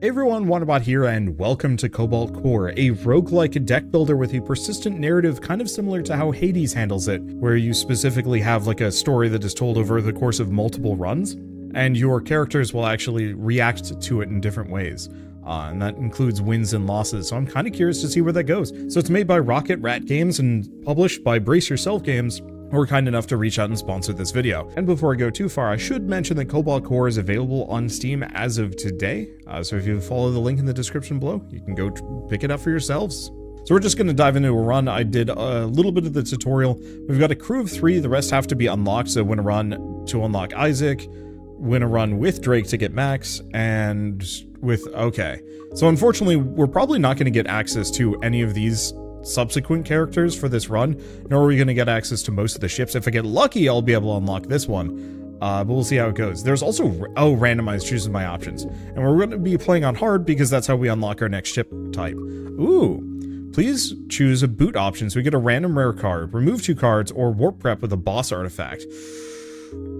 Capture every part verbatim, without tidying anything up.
Hey everyone, Wanderbot here, and welcome to Cobalt Core, a roguelike deck builder with a persistent narrative kind of similar to how Hades handles it, where you specifically have like a story that is told over the course of multiple runs, and your characters will actually react to it in different ways. Uh, and that includes wins and losses, so I'm kind of curious to see where that goes. So it's made by Rocket Rat Games and published by Brace Yourself Games, who were kind enough to reach out and sponsor this video. And before I go too far, I should mention that Cobalt Core is available on Steam as of today, uh, so if you follow the link in the description below, you can go pick it up for yourselves. So we're just going to dive into a run. I did a little bit of the tutorial. We've got a crew of three, the rest have to be unlocked, so win a run to unlock Isaac, win a run with Drake to get Max, and with... okay. So unfortunately, we're probably not going to get access to any of these subsequent characters for this run, nor are we going to get access to most of the ships. If I get lucky, I'll be able to unlock this one, uh, but we'll see how it goes. There's also, oh, randomized chooses my options. And we're going to be playing on hard because that's how we unlock our next ship type. Ooh. Please choose a boot option so we get a random rare card, remove two cards, or warp prep with a boss artifact.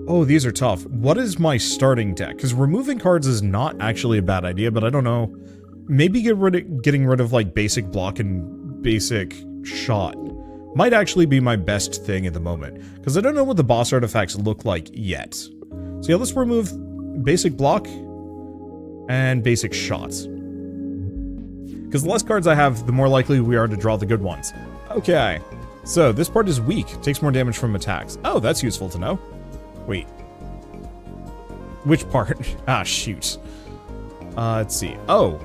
Oh, these are tough. What is my starting deck? Because removing cards is not actually a bad idea, but I don't know. Maybe get rid of, getting rid of like basic block and basic shot might actually be my best thing at the moment, because I don't know what the boss artifacts look like yet. So yeah, let's remove basic block and basic shots, because the less cards I have, the more likely we are to draw the good ones. Okay, so this part is weak, takes more damage from attacks. Oh, that's useful to know. Wait, which part? Ah, shoot. Uh, let's see. Oh,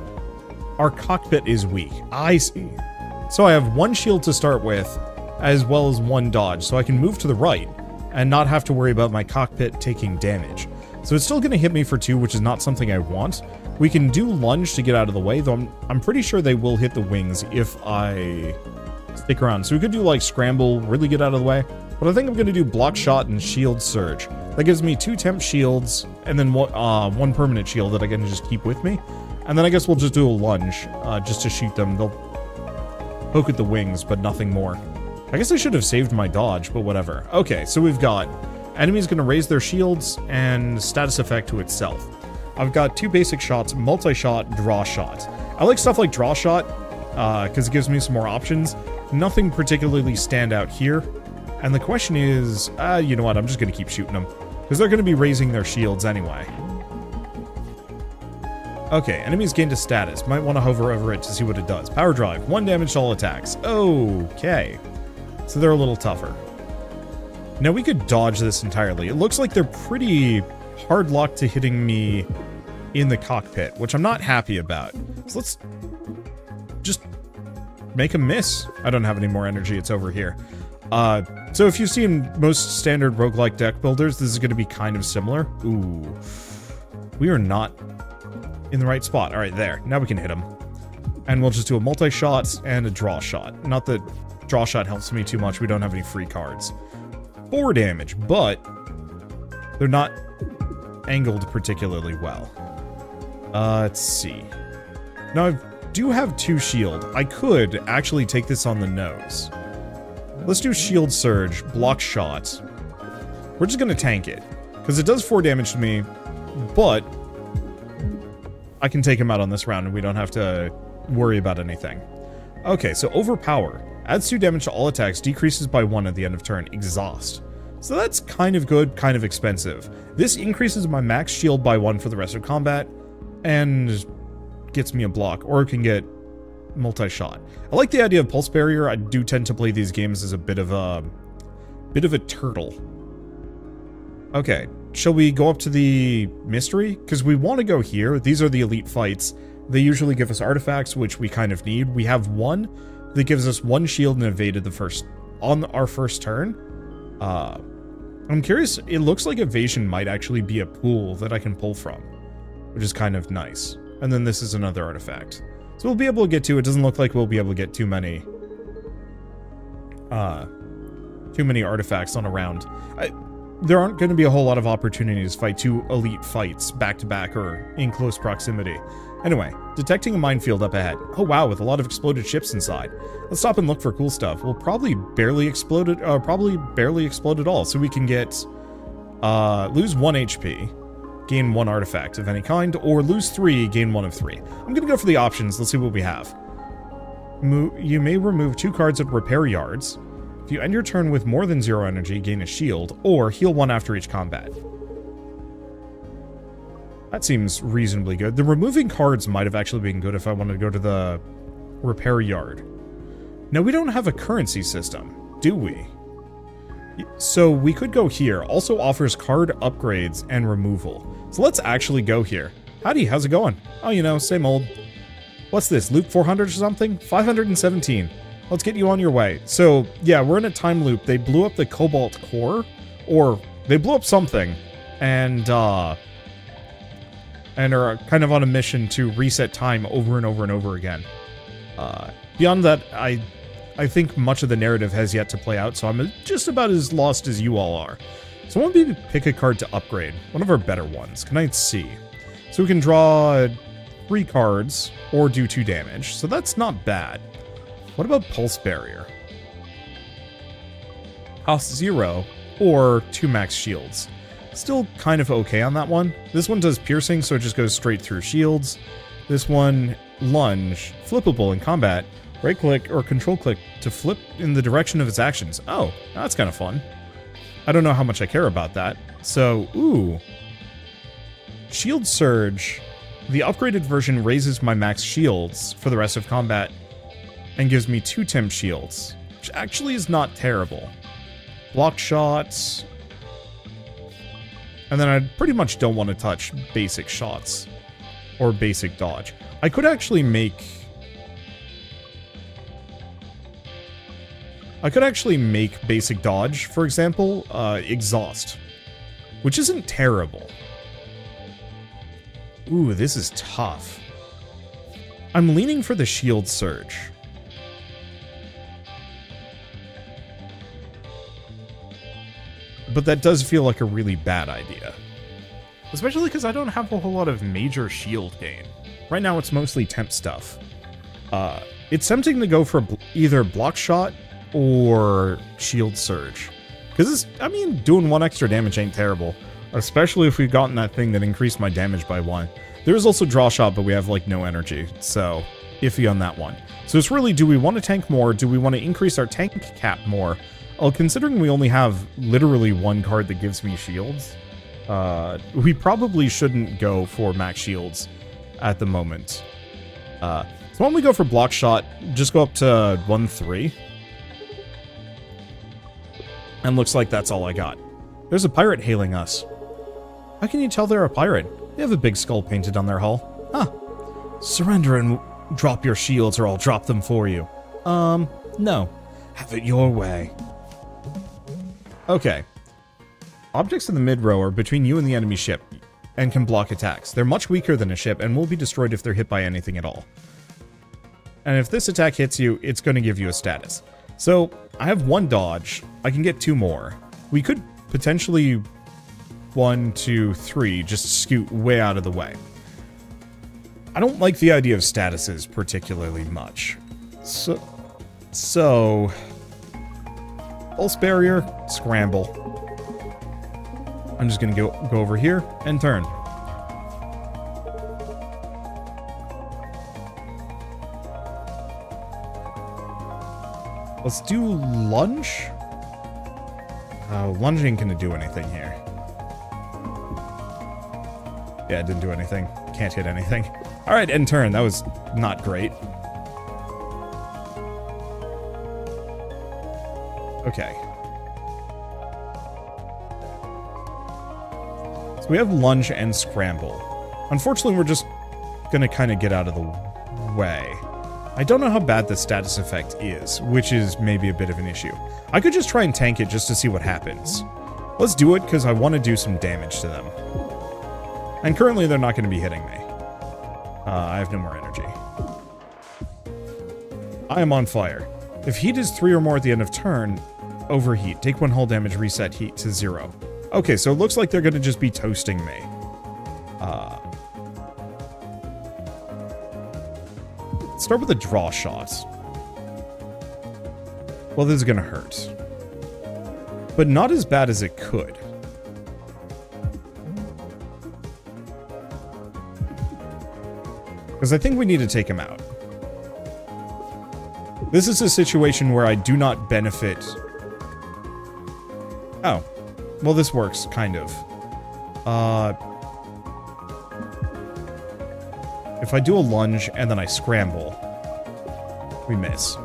our cockpit is weak. I see. So I have one shield to start with, as well as one dodge, so I can move to the right and not have to worry about my cockpit taking damage. So it's still going to hit me for two, which is not something I want. We can do lunge to get out of the way, though I'm, I'm pretty sure they will hit the wings if I stick around. So we could do like scramble, really get out of the way, but I think I'm going to do block shot and shield surge. That gives me two temp shields and then one, uh, one permanent shield that I can just keep with me. And then I guess we'll just do a lunge uh, just to shoot them. They'll poke at the wings, but nothing more. I guess I should have saved my dodge, but whatever. Okay, so we've got enemies going to raise their shields and status effect to itself. I've got two basic shots, multi-shot, draw shot. I like stuff like draw shot because uh, it gives me some more options. Nothing particularly stand out here. And the question is, uh, you know what, I'm just going to keep shooting them because they're going to be raising their shields anyway. Okay, enemies gained a status. Might want to hover over it to see what it does. Power drive, one damage to all attacks. Okay. So they're a little tougher. Now we could dodge this entirely. It looks like they're pretty hard locked to hitting me in the cockpit, which I'm not happy about. So let's just make a miss. I don't have any more energy. It's over here. Uh, so if you've seen most standard roguelike deck builders, this is going to be kind of similar. Ooh. We are not in the right spot. All right, there. Now we can hit him. And we'll just do a multi-shot and a draw shot. Not that draw shot helps me too much. We don't have any free cards. Four damage, but they're not angled particularly well. Uh, let's see. Now, I do have two shield. I could actually take this on the nose. Let's do shield surge, block shot. We're just going to tank it, because it does four damage to me, but I can take him out on this round and we don't have to worry about anything. Okay, so overpower. Adds two damage to all attacks, decreases by one at the end of turn. Exhaust. So that's kind of good, kind of expensive. This increases my max shield by one for the rest of combat and gets me a block, or it can get multi-shot. I like the idea of pulse barrier. I do tend to play these games as a bit of a, bit of a turtle. Okay. Shall we go up to the mystery? Because we want to go here. These are the elite fights. They usually give us artifacts, which we kind of need. We have one that gives us one shield and evaded the first on our first turn. Uh, I'm curious. It looks like evasion might actually be a pool that I can pull from, which is kind of nice. And then this is another artifact. So we'll be able to get to it. Doesn't look like we'll be able to get too many, uh, too many artifacts on a round. I, There aren't going to be a whole lot of opportunities to fight two elite fights back-to-back or in close proximity. Anyway, detecting a minefield up ahead. Oh wow, with a lot of exploded ships inside. Let's stop and look for cool stuff. We'll probably barely explode it, uh, probably barely explode at all, so we can get, uh, lose one H P, gain one artifact of any kind, or lose three, gain one of three. I'm gonna go for the options, let's see what we have. Mo- you may remove two cards at repair yards. If you end your turn with more than zero energy, gain a shield, or heal one after each combat. That seems reasonably good. The removing cards might have actually been good if I wanted to go to the repair yard. Now, we don't have a currency system, do we? So we could go here. Also offers card upgrades and removal. So let's actually go here. Howdy, how's it going? Oh, you know, same old. What's this, loop four hundred or something? five hundred seventeen. Let's get you on your way. So, yeah, we're in a time loop. They blew up the Cobalt Core, or they blew up something, and, uh... and are kind of on a mission to reset time over and over and over again. Uh, beyond that, I I think much of the narrative has yet to play out, so I'm just about as lost as you all are. So I want me to pick a card to upgrade, one of our better ones. Can I see? So we can draw three cards, or do two damage, so that's not bad. What about Pulse Barrier? Cost zero, or two max shields. Still kind of okay on that one. This one does piercing, so it just goes straight through shields. This one, lunge, flippable in combat. Right click or control click to flip in the direction of its actions. Oh, that's kind of fun. I don't know how much I care about that. So, ooh. Shield Surge. The upgraded version raises my max shields for the rest of combat and gives me two temp shields, which actually is not terrible. Block shots. And then I pretty much don't want to touch basic shots or basic dodge. I could actually make... I could actually make basic dodge, for example, uh, exhaust, which isn't terrible. Ooh, this is tough. I'm leaning for the shield surge. But that does feel like a really bad idea. Especially because I don't have a whole lot of major shield gain. Right now it's mostly temp stuff. Uh, it's tempting to go for bl- either block shot or shield surge. Because, I mean, doing one extra damage ain't terrible. Especially if we've gotten that thing that increased my damage by one. There is also draw shot, but we have, like, no energy. So, iffy on that one. So it's really, do we want to tank more? Do we want to increase our tank cap more? Well, considering we only have literally one card that gives me shields, uh, we probably shouldn't go for max shields at the moment. Uh, so why don't we go for block shot, just go up to one three. And looks like that's all I got. There's a pirate hailing us. How can you tell they're a pirate? They have a big skull painted on their hull. Huh. Surrender and drop your shields or I'll drop them for you. Um, no. Have it your way. Okay. Objects in the mid-row are between you and the enemy ship, and can block attacks. They're much weaker than a ship, and will be destroyed if they're hit by anything at all. And if this attack hits you, it's going to give you a status. So, I have one dodge. I can get two more. We could potentially... One, two, three, just scoot way out of the way. I don't like the idea of statuses particularly much. So... So... Pulse barrier, scramble. I'm just gonna go go over here and turn. Let's do lunge. Uh, lunge ain't gonna do anything here. Yeah, it didn't do anything. Can't hit anything. All right, end turn. That was not great. Okay. So we have lunge and scramble. Unfortunately, we're just gonna kind of get out of the way. I don't know how bad the status effect is, which is maybe a bit of an issue. I could just try and tank it just to see what happens. Let's do it, because I want to do some damage to them. And currently, they're not gonna be hitting me. Uh, I have no more energy. I am on fire. If heat is three or more at the end of turn, overheat. Take one hull damage, reset heat to zero. Okay, so it looks like they're going to just be toasting me. Uh, let's start with a draw shot. Well, this is going to hurt. But not as bad as it could. Because I think we need to take him out. This is a situation where I do not benefit. Oh. Well, this works, kind of. Uh... If I do a lunge and then I scramble, we miss.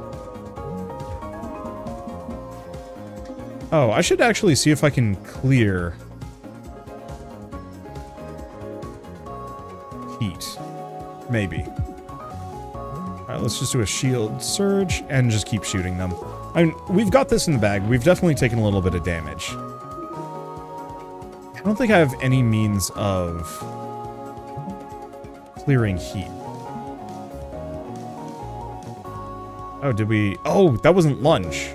Oh, I should actually see if I can clear heat. Maybe. Alright, let's just do a shield surge and just keep shooting them. I mean, we've got this in the bag. We've definitely taken a little bit of damage. I don't think I have any means of clearing heat. Oh, did we... Oh, that wasn't lunge.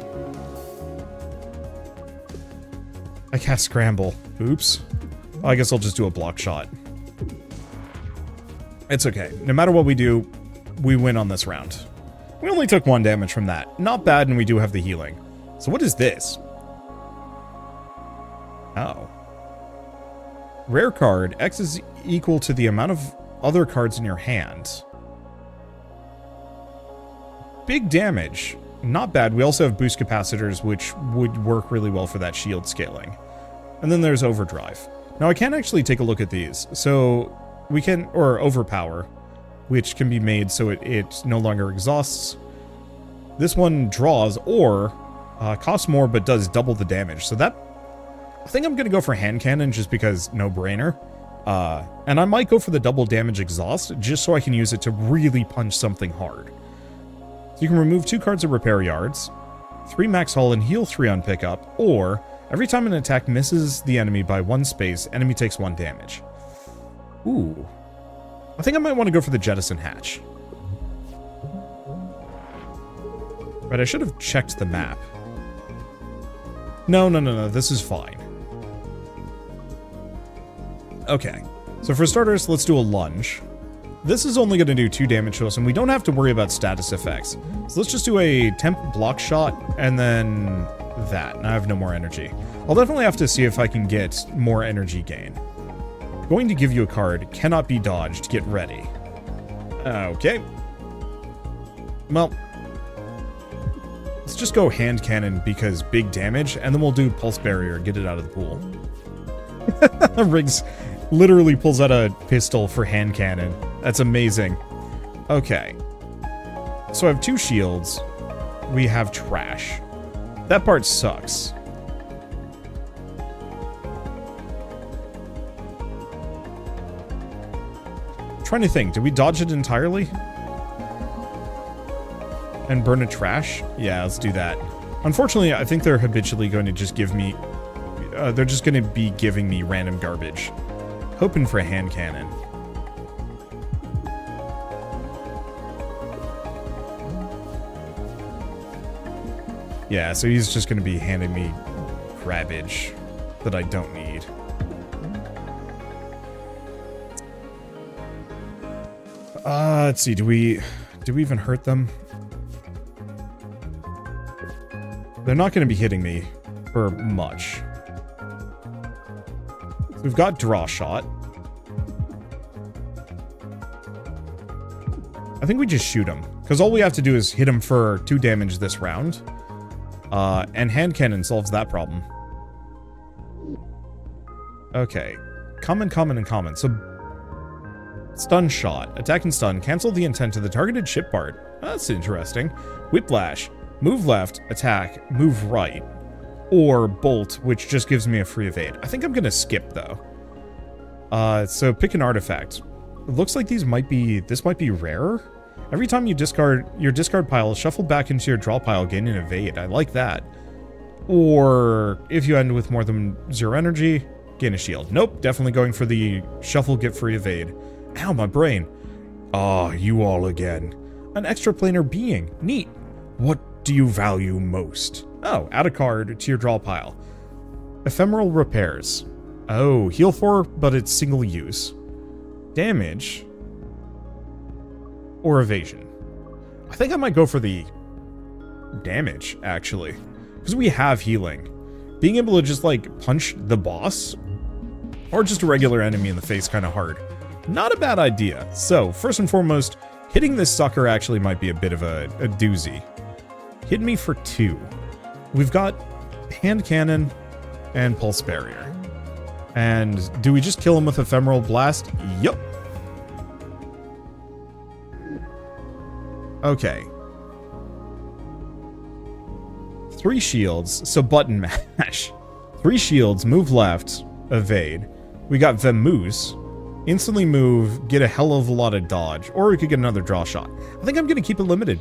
I cast scramble. Oops. Well, I guess I'll just do a block shot. It's okay. No matter what we do, we win on this round. We only took one damage from that. Not bad, and we do have the healing. So what is this? Oh. Rare card. X is equal to the amount of other cards in your hand. Big damage. Not bad. We also have boost capacitors, which would work really well for that shield scaling. And then there's overdrive. Now I can actually take a look at these. So we can, or overpower, which can be made so it, it no longer exhausts. This one draws or uh, costs more but does double the damage. So that, I think I'm going to go for hand cannon just because no brainer. Uh, and I might go for the double damage exhaust just so I can use it to really punch something hard. So you can remove two cards of repair yards, three max hull and heal three on pickup, or every time an attack misses the enemy by one space, enemy takes one damage. Ooh. I think I might want to go for the jettison hatch. Right, I should have checked the map. No, no, no, no, this is fine. Okay, so for starters, let's do a lunge. This is only going to do two damage to us, and we don't have to worry about status effects. So let's just do a temp block shot, and then that. And I have no more energy. I'll definitely have to see if I can get more energy gain. Going to give you a card. Cannot be dodged. Get ready. Okay. Well, let's just go hand cannon because big damage, and then we'll do pulse barrier, get it out of the pool. Riggs literally pulls out a pistol for hand cannon. That's amazing. Okay. So I have two shields. We have trash. That part sucks. I'm trying to think. Did we dodge it entirely? And burn a trash? Yeah, let's do that. Unfortunately, I think they're habitually going to just give me... Uh, they're just going to be giving me random garbage. Hoping for a hand cannon. Yeah, so he's just going to be handing me garbage that I don't need. Uh, let's see, do we... Do we even hurt them? They're not going to be hitting me for much. So we've got draw shot. I think we just shoot him. Because all we have to do is hit him for two damage this round. Uh, and hand cannon solves that problem. Okay. Common, common, and common. So, stun shot. Attack and stun. Cancel the intent of the targeted ship part. That's interesting. Whiplash. Move left, attack, move right. Or bolt, which just gives me a free evade. I think I'm going to skip, though. Uh, so, pick an artifact. It looks like these might be... This might be rarer? Every time you discard your discard pile, is shuffled back into your draw pile, gain an evade. I like that. Or if you end with more than zero energy, gain a shield. Nope, definitely going for the shuffle, get free evade. Ow, my brain. Ah, oh, you all again. An extraplanar being. Neat. What do you value most? Oh, add a card to your draw pile. Ephemeral repairs. Oh, heal four, but it's single use. Damage. Or evasion. I think I might go for the damage, actually. Because we have healing. Being able to just, like, punch the boss, or just a regular enemy in the face, kind of hard. Not a bad idea. So, first and foremost, hitting this sucker actually might be a bit of a, a doozy. Hit me for two. We've got hand cannon and pulse barrier. And do we just kill him with ephemeral blast? Yup. Okay. Three shields, so button mash. Three shields, move left, evade. We got Vamoose. Instantly move, get a hell of a lot of dodge, or we could get another draw shot. I think I'm gonna keep it limited.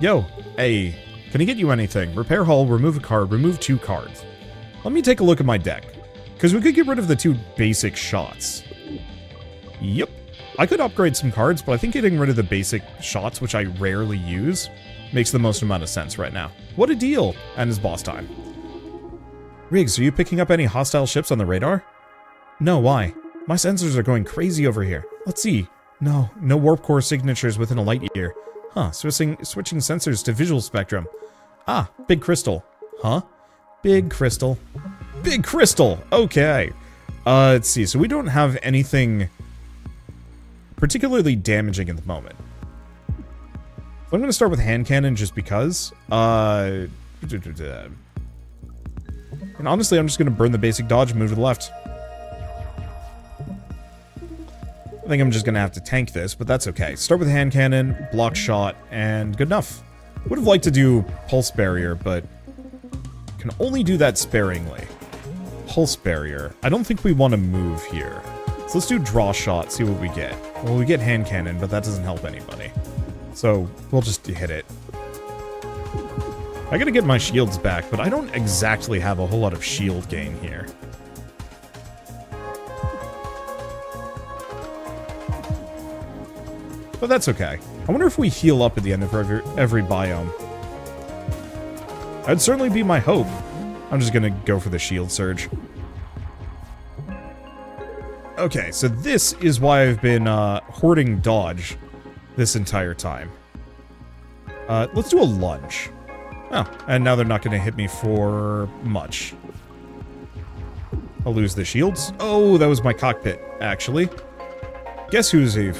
Yo, hey, can I get you anything? Repair hull, remove a card, remove two cards. Let me take a look at my deck, because we could get rid of the two basic shots. Yep. I could upgrade some cards, but I think getting rid of the basic shots, which I rarely use, makes the most amount of sense right now. What a deal! And it's boss time. Riggs, are you picking up any hostile ships on the radar? No, why? My sensors are going crazy over here. Let's see. No, no warp core signatures within a light year. Huh, switching, switching sensors to visual spectrum. Ah, big crystal. Huh? Big crystal. Big crystal! Okay. Uh, let's see, so we don't have anything particularly damaging at the moment. So I'm going to start with hand cannon just because. Uh, and honestly, I'm just going to burn the basic dodge and move to the left. I think I'm just going to have to tank this, but that's okay. Start with hand cannon, block shot, and good enough. Would have liked to do pulse barrier, but can only do that sparingly. Pulse barrier. I don't think we want to move here. So let's do draw shot, see what we get. Well, we get hand cannon, but that doesn't help anybody. So we'll just hit it. I gotta get my shields back, but I don't exactly have a whole lot of shield gain here. But that's okay. I wonder if we heal up at the end of every, every biome. That'd certainly be my hope. I'm just gonna go for the shield surge. Okay, so this is why I've been uh, hoarding dodge this entire time. Uh, let's do a lunge. Oh, and now they're not gonna hit me for much. I'll lose the shields. Oh, that was my cockpit, actually. Guess who's a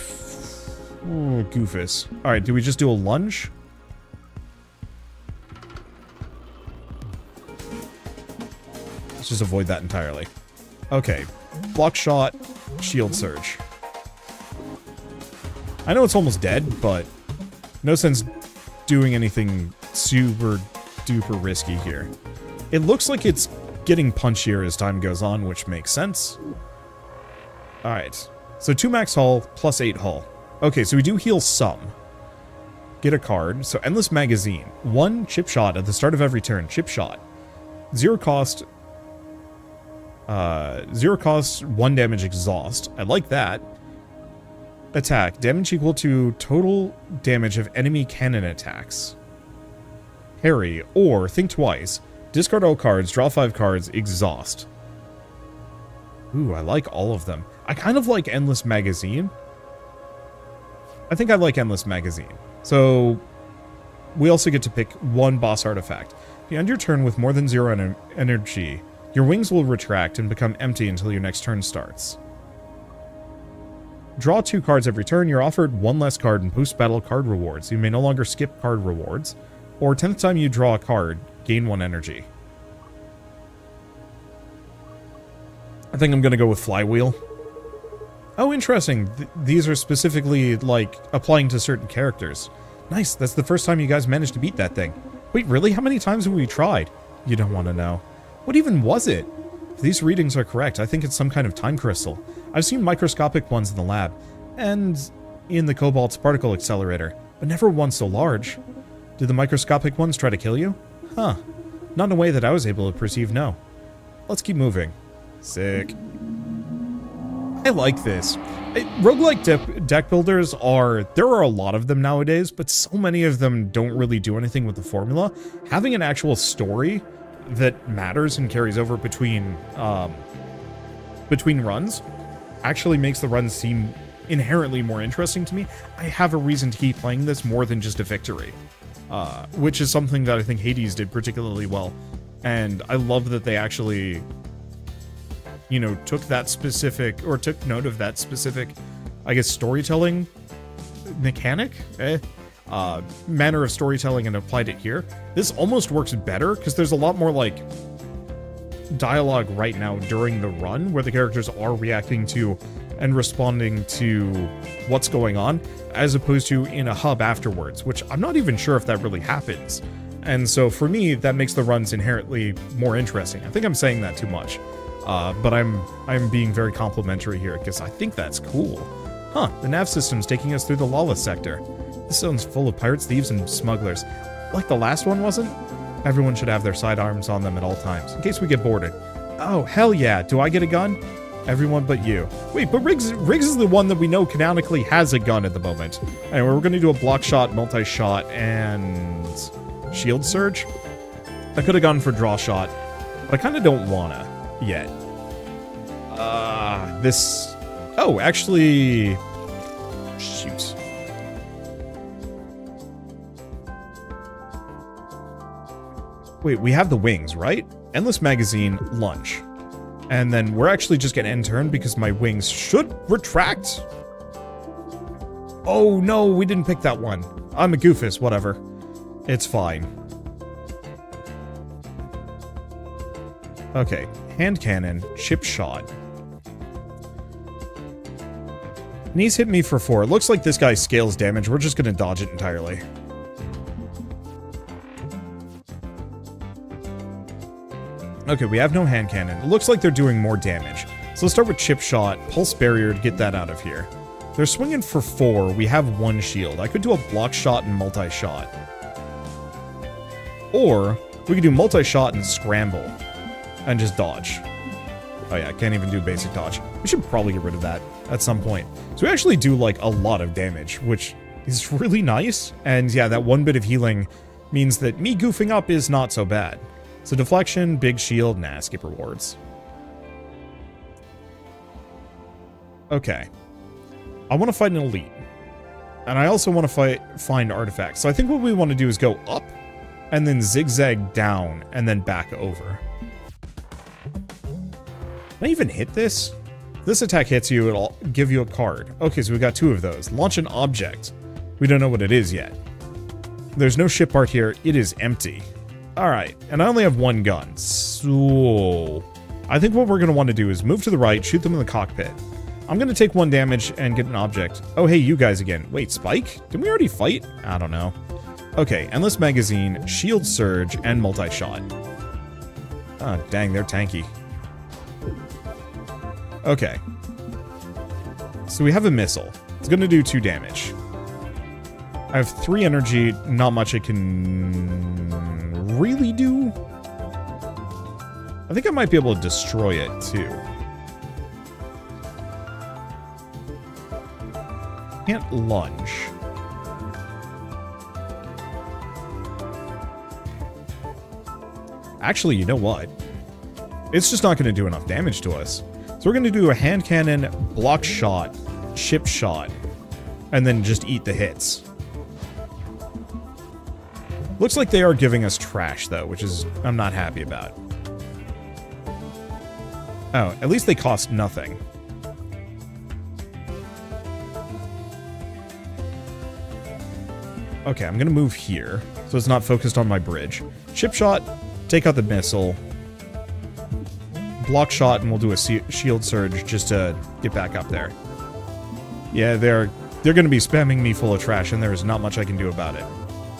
Ooh, goofus. Alright, do we just do a lunge? Let's just avoid that entirely. Okay. Block shot, shield surge. I know it's almost dead, but no sense doing anything super duper risky here. It looks like it's getting punchier as time goes on, which makes sense. Alright. So two max hull, plus eight hull. Okay, so we do heal some. Get a card. So Endless Magazine. One chip shot at the start of every turn. Chip shot. Zero cost. Uh, zero cost, one damage exhaust. I like that. Attack. Damage equal to total damage of enemy cannon attacks. Parry. Or, think twice. Discard all cards. Draw five cards. Exhaust. Ooh, I like all of them. I kind of like Endless Magazine. I think I like Endless Magazine. So, we also get to pick one boss artifact. If you end your turn with more than zero en energy, your wings will retract and become empty until your next turn starts. Draw two cards every turn. You're offered one less card in post-battle card rewards. You may no longer skip card rewards. Or tenth time you draw a card, gain one energy. I think I'm going to go with Flywheel. Oh, interesting. Th these are specifically, like, applying to certain characters. Nice, that's the first time you guys managed to beat that thing. Wait, really? How many times have we tried? You don't want to know. What even was it? If these readings are correct, I think it's some kind of time crystal. I've seen microscopic ones in the lab, and in the Cobalt's particle accelerator, but never one so large. Did the microscopic ones try to kill you? Huh. Not in a way that I was able to perceive, no. Let's keep moving. Sick. I like this. It, roguelike de deck builders are... There are a lot of them nowadays, but so many of them don't really do anything with the formula. Having an actual story that matters and carries over between, um, between runs actually makes the runs seem inherently more interesting to me. I have a reason to keep playing this more than just a victory, uh, which is something that I think Hades did particularly well. And I love that they actually... you know, took that specific, or took note of that specific, I guess, storytelling mechanic, eh, uh, manner of storytelling and applied it here. This almost works better, because there's a lot more, like, dialogue right now during the run, where the characters are reacting to and responding to what's going on, as opposed to in a hub afterwards, which I'm not even sure if that really happens. And so for me, that makes the runs inherently more interesting. I think I'm saying that too much, uh, but I'm I'm being very complimentary here, because I think that's cool. Huh, the nav system's taking us through the lawless sector. This zone's full of pirates, thieves, and smugglers. Like the last one wasn't? Everyone should have their sidearms on them at all times, in case we get boarded. Oh, hell yeah, do I get a gun? Everyone but you. Wait, but Riggs, Riggs is the one that we know canonically has a gun at the moment. Anyway, we're going to do a block shot, multi-shot, and shield surge. I could have gone for draw shot, but I kind of don't want to yet. Uh, this... Oh, actually... Shoot. Wait, we have the wings, right? Endless magazine, lunge. And then we're actually just gonna end turn because my wings should retract. Oh no, we didn't pick that one. I'm a goofus, whatever. It's fine. Okay, hand cannon, chip shot. Knees hit me for four. It looks like this guy scales damage. We're just gonna dodge it entirely. Okay, we have no hand cannon. It looks like they're doing more damage. So let's start with chip shot, pulse barrier to get that out of here. They're swinging for four. We have one shield. I could do a block shot and multi-shot. Or we could do multi-shot and scramble and just dodge. Oh yeah, I can't even do basic dodge. We should probably get rid of that at some point. So we actually do like a lot of damage, which is really nice. And yeah, that one bit of healing means that me goofing up is not so bad. So deflection, big shield, nah, skip rewards. Okay. I want to fight an elite. And I also want to fight find artifacts. So I think what we want to do is go up, and then zigzag down, and then back over. Can I even hit this? If this attack hits you, it'll give you a card. Okay, so we've got two of those. Launch an object. We don't know what it is yet. There's no ship part here. It is empty. Alright, and I only have one gun, so... I think what we're going to want to do is move to the right, shoot them in the cockpit. I'm going to take one damage and get an object. Oh, hey, you guys again. Wait, Spike? Didn't we already fight? I don't know. Okay, Endless Magazine, Shield Surge, and Multi-Shot. Oh, dang, they're tanky. Okay. So we have a missile. It's going to do two damage. I have three energy, not much it can... really do? I think I might be able to destroy it, too. Can't lunge. Actually, you know what? It's just not going to do enough damage to us. So we're going to do a hand cannon, block shot, chip shot, and then just eat the hits. Looks like they are giving us trash, though, which is... I'm not happy about. Oh, at least they cost nothing. Okay, I'm gonna move here, so it's not focused on my bridge. Chip shot, take out the missile. Block shot, and we'll do a shield surge just to get back up there. Yeah, they're, they're gonna be spamming me full of trash, and there is not much I can do about it.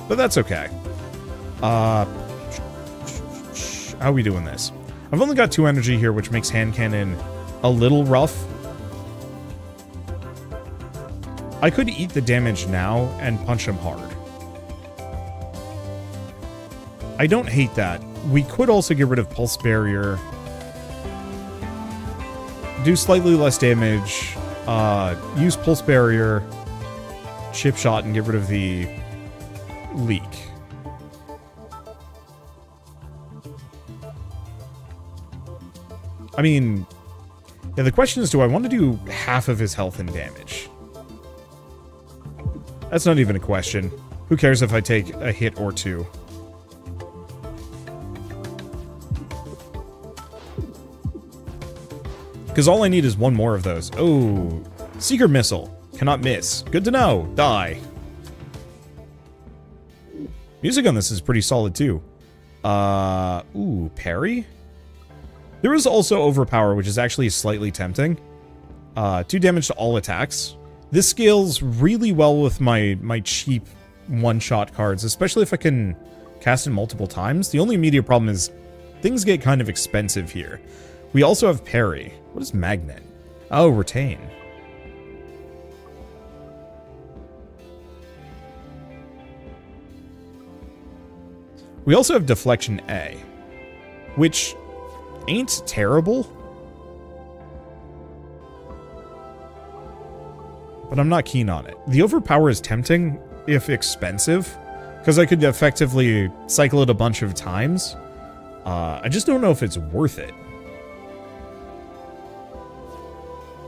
But that's okay. Uh, how are we doing this? I've only got two energy here, which makes hand cannon a little rough. I could eat the damage now and punch him hard. I don't hate that. We could also get rid of pulse barrier. Do slightly less damage. Uh, use pulse barrier. Chip shot and get rid of the leak. I mean, yeah, the question is, do I want to do half of his health and damage? That's not even a question. Who cares if I take a hit or two? Because all I need is one more of those. Oh, Seeker Missile. Cannot miss. Good to know. Die. Music on this is pretty solid, too. Uh, ooh, Peri? There is also Overpower, which is actually slightly tempting. Uh, two damage to all attacks. This scales really well with my, my cheap one-shot cards, especially if I can cast it multiple times. The only immediate problem is things get kind of expensive here. We also have Peri. What is Magnet? Oh, Retain. We also have Deflection A, which ain't terrible. But I'm not keen on it. The Overpower is tempting, if expensive, because I could effectively cycle it a bunch of times. Uh, I just don't know if it's worth it.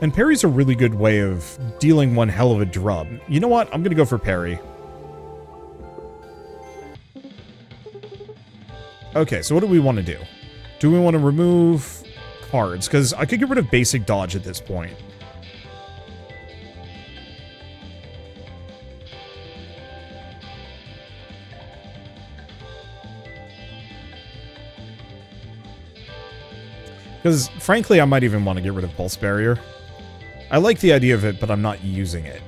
And Peri's a really good way of dealing one hell of a drub. You know what? I'm going to go for Peri. Okay, so what do we want to do? Do we want to remove cards? Because I could get rid of basic dodge at this point. Because, frankly, I might even want to get rid of Pulse Barrier. I like the idea of it, but I'm not using it.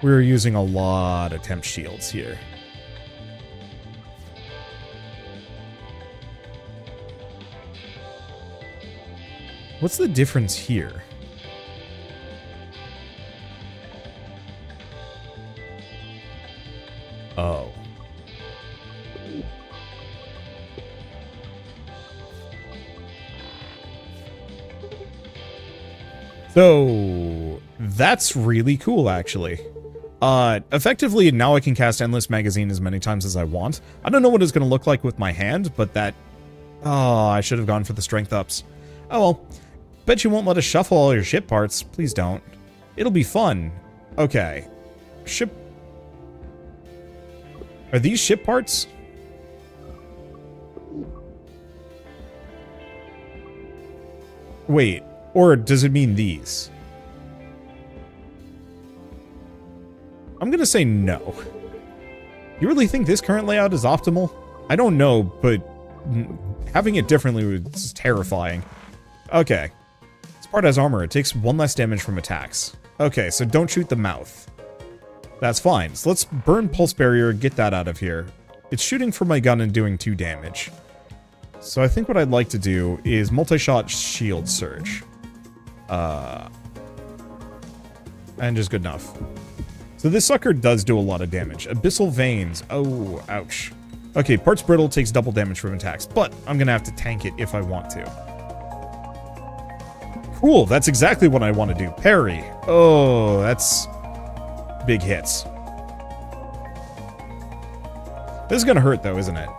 We're using a lot of Temp Shields here. What's the difference here? Oh. So, that's really cool, actually. Uh, effectively, now I can cast Endless Magazine as many times as I want. I don't know what it's going to look like with my hand, but that... Oh, I should have gone for the Strength Ups. Oh well. Bet you won't let us shuffle all your ship parts. Please don't. It'll be fun. Okay. Ship... Are these ship parts? Wait. Or does it mean these? I'm gonna say no. You really think this current layout is optimal? I don't know, but having it differently was terrifying. Okay. This part has armor. It takes one less damage from attacks. Okay, so don't shoot the mouth. That's fine. So let's burn Pulse Barrier, get that out of here. It's shooting from my gun and doing two damage. So I think what I'd like to do is multi-shot Shield Surge. Uh, and is good enough. So this sucker does do a lot of damage. Abyssal Veins. Oh, ouch. Okay, Parts Brittle takes double damage from attacks, but I'm going to have to tank it if I want to. Cool, that's exactly what I want to do. Peri. Oh, that's big hits. This is going to hurt, though, isn't it?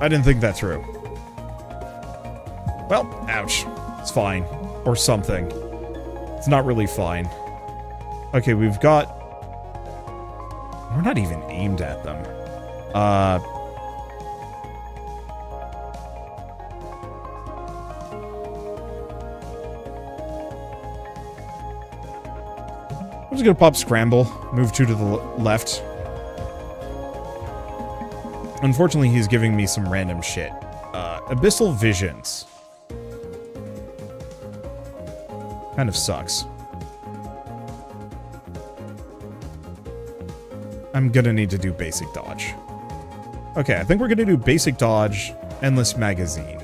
I didn't think that through. Well, ouch. It's fine. Or something. It's not really fine. Okay, we've got... We're not even aimed at them. Uh... I'm just gonna pop Scramble. Move two to the left. Unfortunately, he's giving me some random shit. Uh, Abyssal Visions. Kind of sucks. I'm gonna need to do basic dodge. Okay, I think we're gonna do basic dodge, Endless Magazine.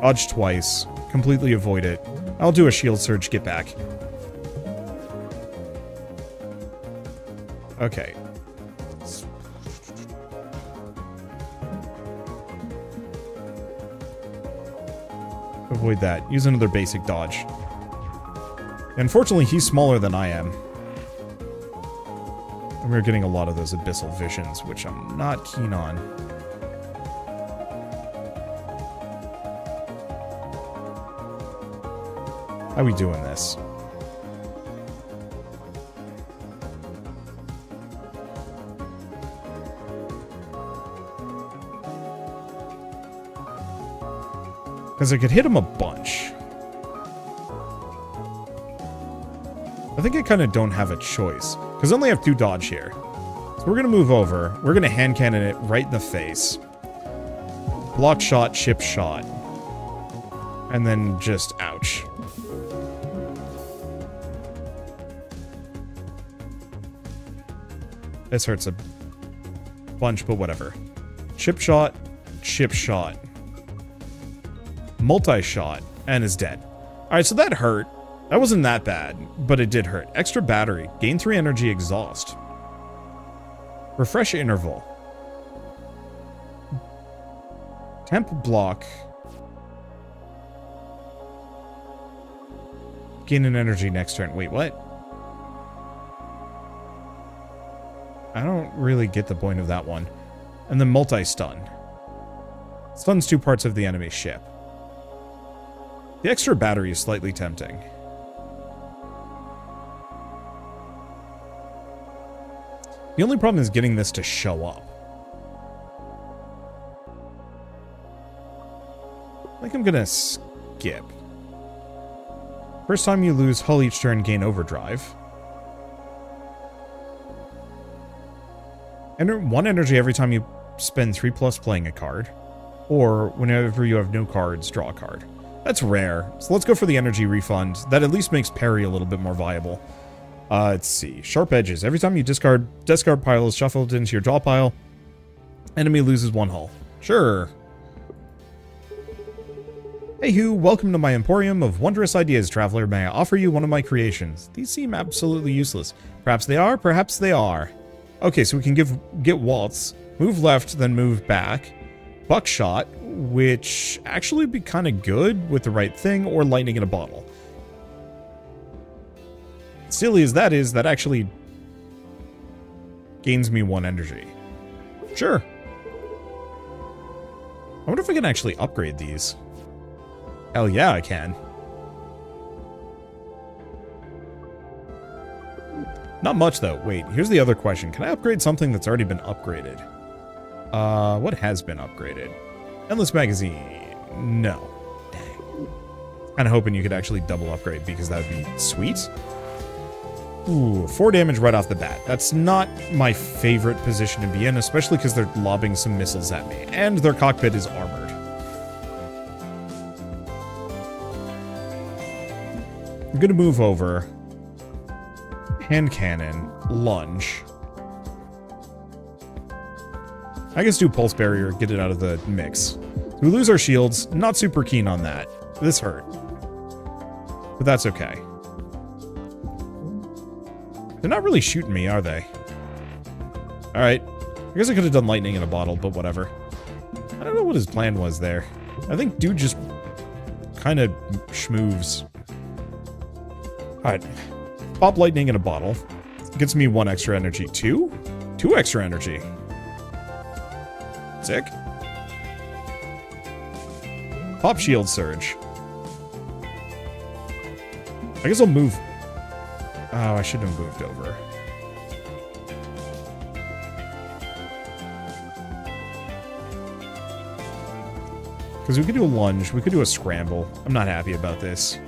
Dodge twice, completely avoid it. I'll do a Shield Surge, get back. Okay. Avoid that. Use another basic dodge. Unfortunately, he's smaller than I am. And we're getting a lot of those Abyssal Visions, which I'm not keen on. How are we doing this? Because I could hit him a bunch. I think I kind of don't have a choice. Because I only have two dodge here. So we're going to move over. We're going to hand cannon it right in the face. Block shot, chip shot. And then just ouch. This hurts a bunch, but whatever. Chip shot, chip shot. Multi-shot, and is dead. Alright, so that hurt. That wasn't that bad, but it did hurt. Extra battery. Gain three energy exhaust. Refresh interval. Temp block. Gain an energy next turn. Wait, what? I don't really get the point of that one. And then multi-stun. Stuns two parts of the enemy ship. The extra battery is slightly tempting. The only problem is getting this to show up. I think I'm gonna skip. First time you lose hull each turn, gain overdrive. And one energy every time you spend three plus playing a card. Or whenever you have no cards, draw a card. That's rare, so let's go for the energy refund. That at least makes Peri a little bit more viable. Uh, let's see. Sharp edges. Every time you discard discard pile is shuffled into your draw pile, enemy loses one hull. Sure. Hey who, welcome to my emporium of wondrous ideas, traveler. May I offer you one of my creations? These seem absolutely useless. Perhaps they are, perhaps they are. Okay, so we can give get waltz, move left, then move back. Buckshot, which actually would be kind of good with the right thing, or lightning in a bottle. Silly as that is, that actually gains me one energy. Sure. I wonder if I can actually upgrade these. Hell yeah, I can. Not much, though. Wait, here's the other question. Can I upgrade something that's already been upgraded? Uh, what has been upgraded? Endless Magazine. No. Dang. Kinda hoping you could actually double upgrade because that would be sweet. Ooh, four damage right off the bat. That's not my favorite position to be in, especially because they're lobbing some missiles at me. And their cockpit is armored. I'm gonna move over. Hand cannon. Lunge. I guess do Pulse Barrier, get it out of the mix. We lose our shields, not super keen on that. This hurt. But that's okay. They're not really shooting me, are they? Alright. I guess I could have done lightning in a bottle, but whatever. I don't know what his plan was there. I think dude just kind of schmooves. Alright. Pop lightning in a bottle. Gets me one extra energy. Two? Two extra energy. Sick. Pop shield surge. I guess I'll move. Oh, I should have moved over. Because we could do a lunge, we could do a scramble. I'm not happy about this.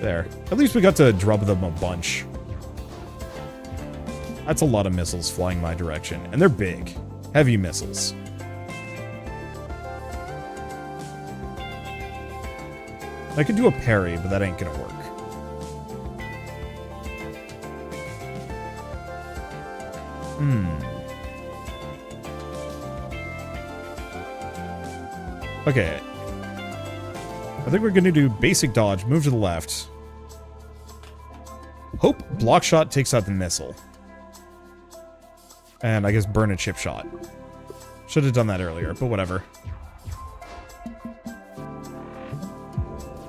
There. At least we got to drub them a bunch. That's a lot of missiles flying my direction, and they're big. Heavy missiles. I could do a parry, but that ain't gonna work. Hmm. Okay. I think we're gonna do basic dodge, move to the left. Hope block shot takes out the missile. And I guess burn a chip shot. Should have done that earlier, but whatever.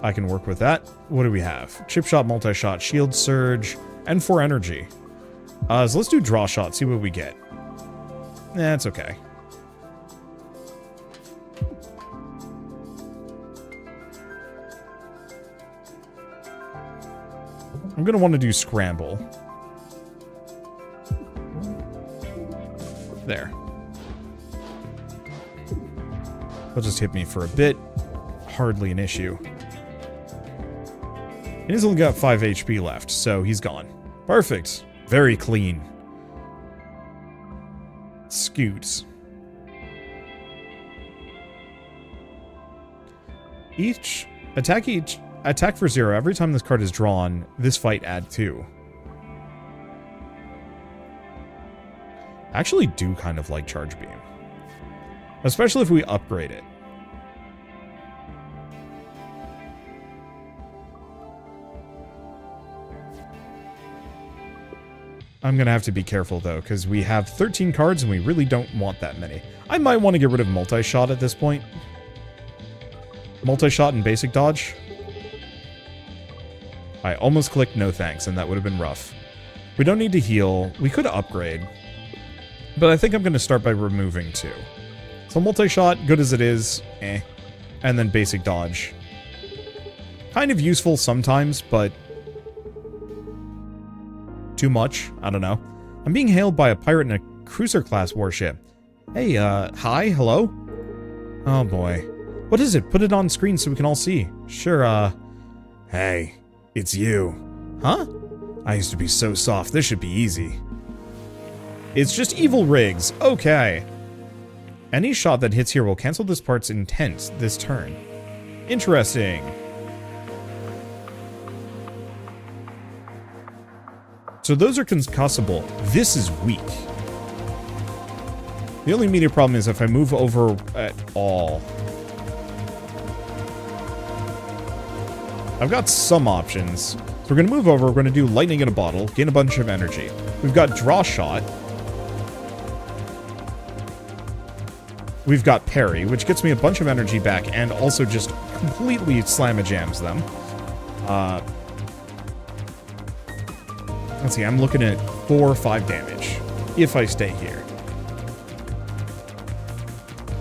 I can work with that. What do we have? Chip shot, multi-shot, shield surge, and four energy. Uh, so let's do draw shot, see what we get. That's eh, okay. I'm gonna want to do scramble. There. They'll just hit me for a bit. Hardly an issue. And he's only got five H P left, so he's gone. Perfect. Very clean. Scoots. Each attack each attack for zero. Every time this card is drawn, this fight add two. I actually do kind of like Charge Beam. Especially if we upgrade it. I'm going to have to be careful, though, because we have thirteen cards and we really don't want that many. I might want to get rid of Multi-Shot at this point. Multi-Shot and Basic Dodge. I almost clicked no thanks, and that would have been rough. We don't need to heal. We could upgrade. But I think I'm going to start by removing two. So Multi-Shot, good as it is, eh. And then Basic Dodge. Kind of useful sometimes, but... too much? I don't know. I'm being hailed by a pirate in a cruiser-class warship. Hey, uh, hi? Hello? Oh, boy. What is it? Put it on screen so we can all see. Sure, uh... hey, it's you. Huh? I used to be so soft. This should be easy. It's just evil Riggs. Okay. Any shot that hits here will cancel this part's intent this turn. Interesting. So those are concussable. This is weak. The only immediate problem is if I move over at all. I've got some options. So we're going to move over. We're going to do lightning in a bottle. Gain a bunch of energy. We've got draw shot. We've got Peri, which gets me a bunch of energy back and also just completely slam-a-jams them. Uh... Let's see, I'm looking at four or five damage if I stay here.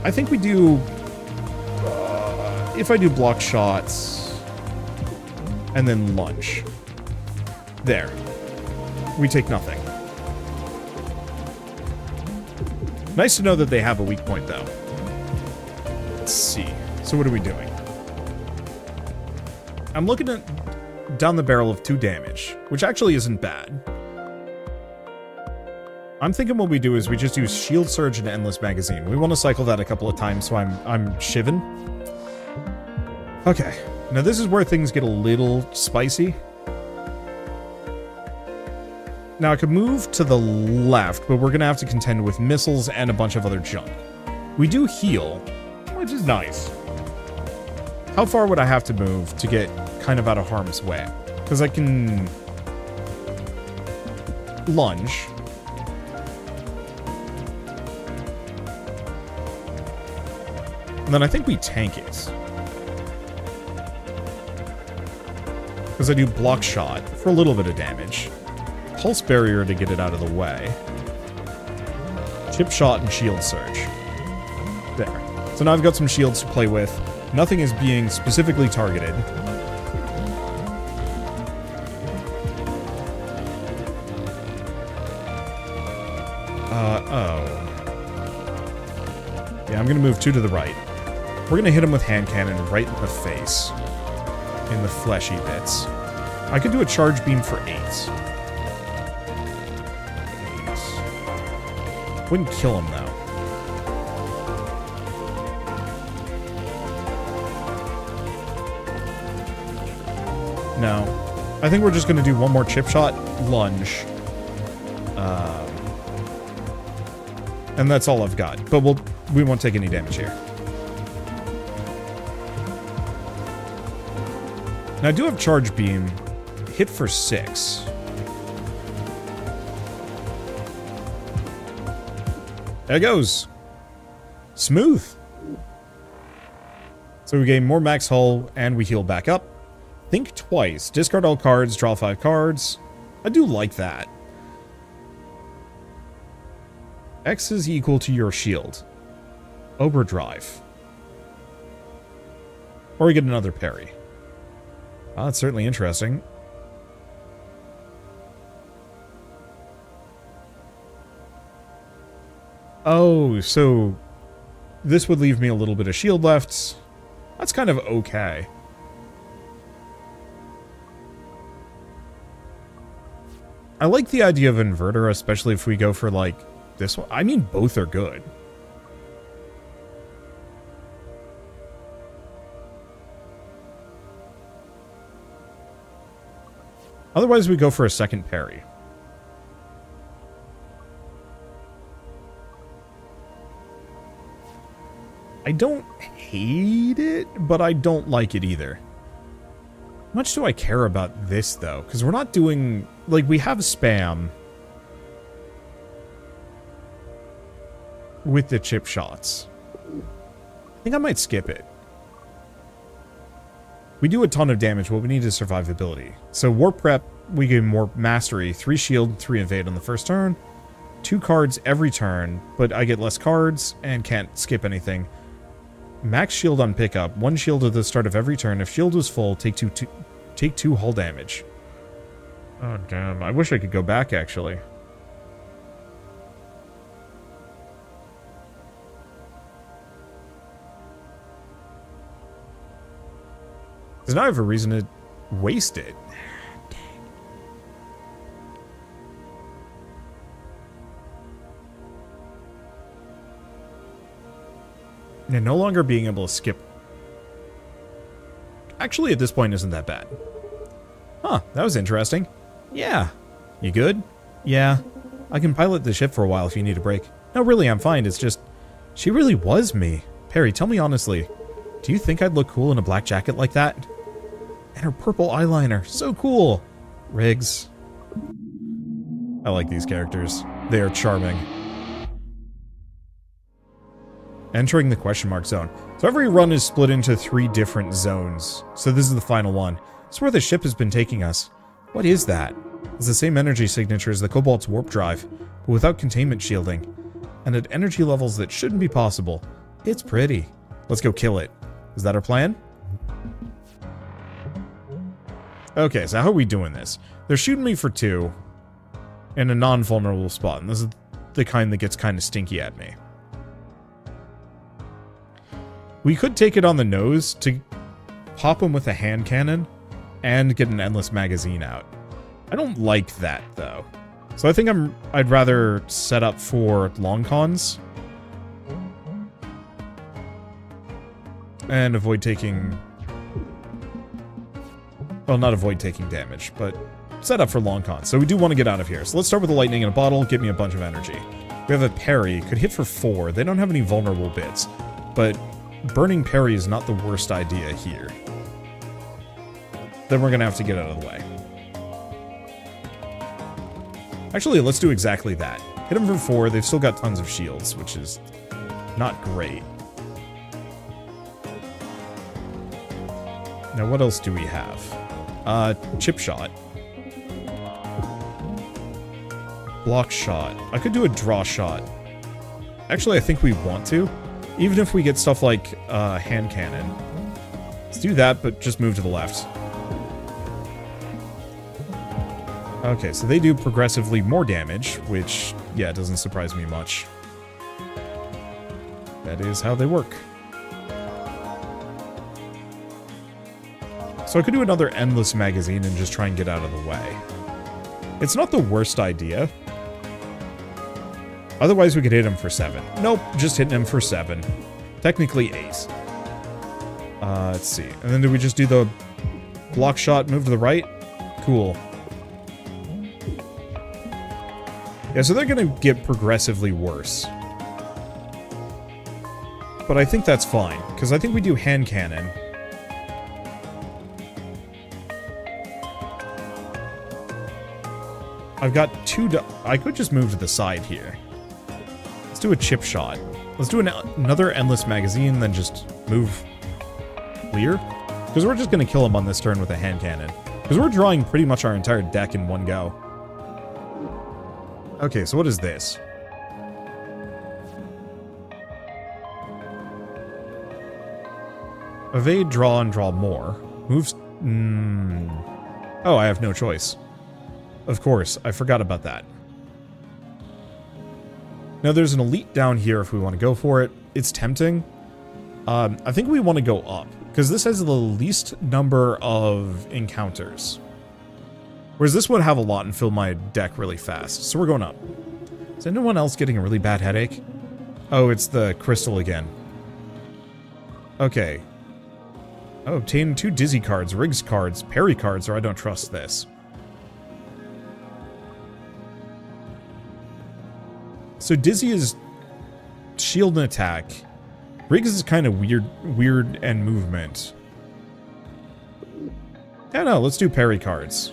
I think we do... Uh, if I do block shots and then lunge. There. We take nothing. Nice to know that they have a weak point, though. Let's see. So what are we doing? I'm looking at... down the barrel of two damage, which actually isn't bad. I'm thinking what we do is we just use Shield Surge and Endless Magazine. We want to cycle that a couple of times, so I'm I'm shivan. Okay, now this is where things get a little spicy. Now I could move to the left, but we're gonna have to contend with missiles and a bunch of other junk. We do heal, which is nice. How far would I have to move to get kind of out of harm's way? Because I can lunge. And then I think we tank it. Because I do block shot for a little bit of damage. Pulse barrier to get it out of the way. Chip shot and shield surge. There. So now I've got some shields to play with. Nothing is being specifically targeted. Uh, oh. Yeah, I'm going to move two to the right. We're going to hit him with hand cannon right in the face. In the fleshy bits. I could do a charge beam for eight. eight. Wouldn't kill him, though. No. I think we're just going to do one more chip shot, lunge. Um, and that's all I've got. But we'll, we won't take any damage here. Now I do have charge beam. Hit for six. There it goes. Smooth. So we gain more max hull and we heal back up. Think twice. Discard all cards, draw five cards. I do like that. X is equal to your shield. Overdrive. Or we get another parry. Oh, that's certainly interesting. Oh, so This would leave me a little bit of shield left. That's kind of okay. I like the idea of inverter, especially if we go for, like, this one. I mean, both are good. Otherwise, we go for a second Peri. I don't hate it, but I don't like it either. How much do I care about this, though? Because we're not doing... Like, we have spam... with the chip shots. I think I might skip it. We do a ton of damage, but we need is survivability. So warp prep, we gain more mastery. Three shield, three invade on the first turn. Two cards every turn, but I get less cards and can't skip anything. Max shield on pickup. One shield at the start of every turn. If shield was full, take two, two, take two hull damage. Oh, damn. I wish I could go back, actually. Because now I have a reason to waste it. Dang. And no longer being able to skip. Actually, at this point, isn't that bad. Huh, that was interesting. Yeah. You good? Yeah. I can pilot the ship for a while if you need a break. No, really, I'm fine. It's just... She really was me. Peri, tell me honestly. Do you think I'd look cool in a black jacket like that? And her purple eyeliner. So cool. Riggs. I like these characters. They are charming. Entering the question mark zone. So every run is split into three different zones. So this is the final one. It's where the ship has been taking us. What is that? It's the same energy signature as the Cobalt's warp drive, but without containment shielding. And at energy levels that shouldn't be possible. It's pretty. Let's go kill it. Is that our plan? Okay, so how are we doing this? They're shooting me for two in a non-vulnerable spot, and this is the kind that gets kind of stinky at me. We could take it on the nose to pop him with a hand cannon and get an endless magazine out. I don't like that, though. So I think I'm, I'd rather set up for long cons and avoid taking... Well, not avoid taking damage, but set up for long cons. So we do want to get out of here. So let's start with the lightning in a bottle. Get me a bunch of energy. We have a Peri. Could hit for four. They don't have any vulnerable bits. But burning Peri is not the worst idea here. Then we're going to have to get out of the way. Actually, let's do exactly that. Hit them for four. They've still got tons of shields, which is not great. Now, what else do we have? Uh, chip shot. Block shot. I could do a draw shot. Actually, I think we want to. Even if we get stuff like uh, hand cannon. Let's do that, but just move to the left. Okay, so they do progressively more damage, which, yeah, doesn't surprise me much. That is how they work. So I could do another endless magazine and just try and get out of the way. It's not the worst idea. Otherwise, we could hit him for seven. Nope, just hitting him for seven. Technically ace. Uh, let's see. And then do we just do the block shot, move to the right? Cool. Yeah, so they're going to get progressively worse. But I think that's fine, because I think we do hand cannon. I've got two... I could just move to the side here. Let's do a chip shot. Let's do an, another endless magazine, then just move clear. Because we're just going to kill him on this turn with a hand cannon. Because we're drawing pretty much our entire deck in one go. Okay, so what is this? Evade, draw, and draw more. Moves... Mm. Oh, I have no choice. Of course, I forgot about that. Now there's an elite down here if we want to go for it. it's tempting. Um, I think we want to go up, because this has the least number of encounters. Whereas this would have a lot and fill my deck really fast, so we're going up. Is anyone else getting a really bad headache? Oh, it's the crystal again. Okay. Oh, obtain two Dizzy cards, Riggs cards, Peri cards, or I don't trust this. So Dizzy is shield and attack. Riggs is kind of weird, weird and movement. Yeah, no, let's do Peri cards.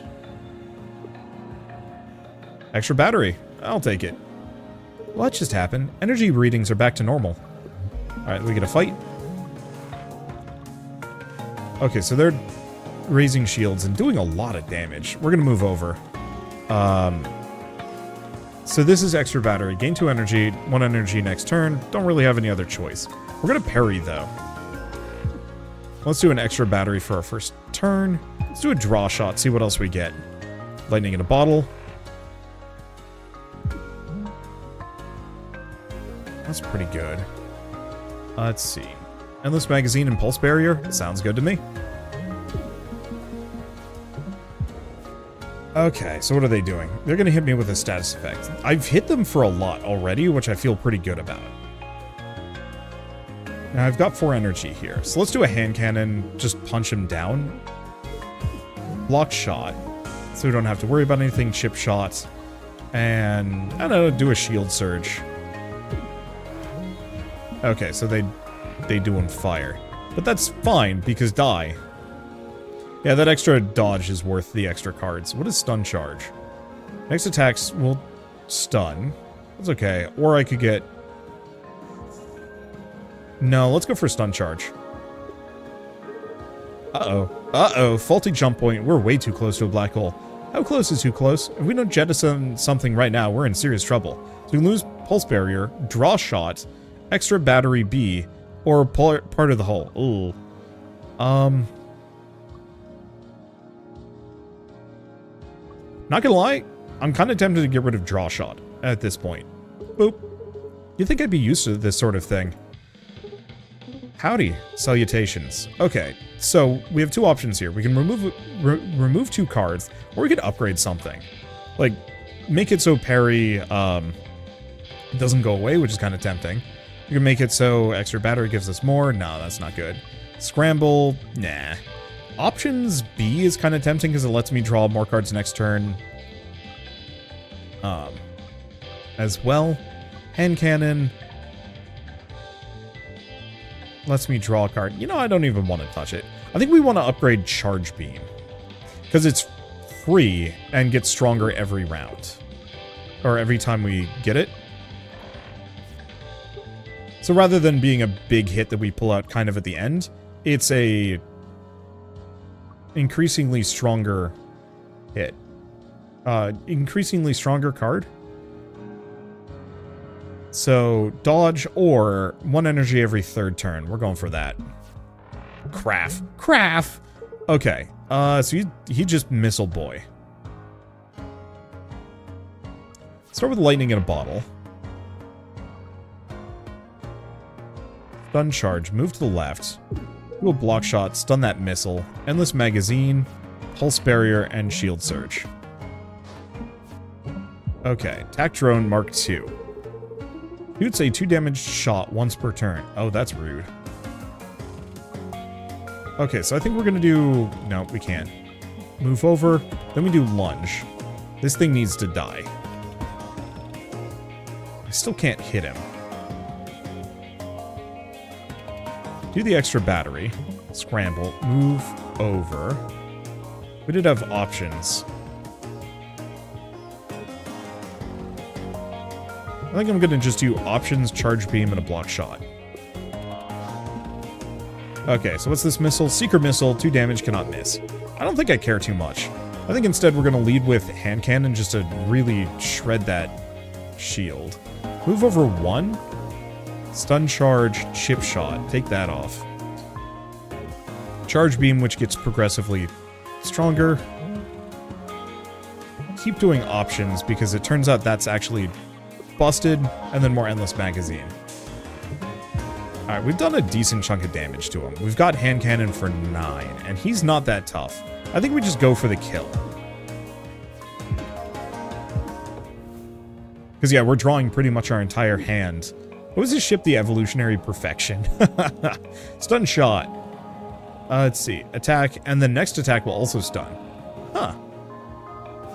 Extra battery. I'll take it. Well, that just happened. Energy readings are back to normal. Alright, we get a fight. Okay, so they're raising shields and doing a lot of damage. We're gonna move over. Um, so this is extra battery. Gain two energy, one energy next turn. Don't really have any other choice. We're gonna parry, though. Let's do an extra battery for our first turn. Let's do a draw shot, see what else we get. Lightning in a bottle. That's pretty good. Let's see. Endless magazine and pulse barrier? Sounds good to me. Okay, so what are they doing? They're gonna hit me with a status effect. I've hit them for a lot already, which I feel pretty good about. Now I've got four energy here, so let's do a hand cannon, just punch him down. Block shot, so we don't have to worry about anything, chip shots. And, I don't know, do a shield surge. Okay, so they they do on fire. But that's fine, because die. Yeah, that extra dodge is worth the extra cards. What is stun charge? Next attacks will stun. That's okay. Or I could get... No, let's go for stun charge. Uh-oh. Uh-oh, faulty jump point. We're way too close to a black hole. How close is too close? If we don't jettison something right now, we're in serious trouble. So we can lose pulse barrier, draw shot, extra battery B, or part of the hull. Ooh. Um. Not gonna lie, I'm kind of tempted to get rid of draw shot at this point. Boop. You'd think I'd be used to this sort of thing. Howdy. Salutations. Okay, so we have two options here. We can remove re remove two cards, or we could upgrade something. Like, make it so Peri um, doesn't go away, which is kind of tempting. You can make it so extra battery gives us more. No, that's not good. Scramble, nah. Options B is kind of tempting because it lets me draw more cards next turn. Um, as well. Hand cannon. Lets me draw a card. You know, I don't even want to touch it. I think we want to upgrade charge beam. Because it's free and gets stronger every round. Or every time we get it. So rather than being a big hit that we pull out kind of at the end, it's a increasingly stronger hit. Uh, increasingly stronger card. So dodge or one energy every third turn. We're going for that. Craft. Craft! Okay. Uh, so he, he just missile boy. Start with lightning in a bottle. Stun charge, move to the left, do a block shot, stun that missile, endless magazine, pulse barrier, and shield surge. Okay, attack drone mark two. You'd say two damage shot once per turn. Oh, that's rude. Okay, so I think we're gonna do... No, we can't. Move over, then we do lunge. This thing needs to die. I still can't hit him. Do the extra battery, scramble, move over. We did have options. I think I'm gonna just do options, charge beam, and a block shot. Okay, so what's this missile? Seeker missile, two damage, cannot miss. I don't think I care too much. I think instead we're gonna lead with hand cannon just to really shred that shield. Move over one. Stun charge, chip shot. Take that off. Charge beam, which gets progressively stronger. Keep doing options, because it turns out that's actually busted, and then more endless magazine. Alright, we've done a decent chunk of damage to him. We've got hand cannon for nine, and he's not that tough. I think we just go for the kill. Because, yeah, we're drawing pretty much our entire hand. What was his ship? The Evolutionary Perfection. Stun shot. Uh, let's see. Attack, and the next attack will also stun. Huh.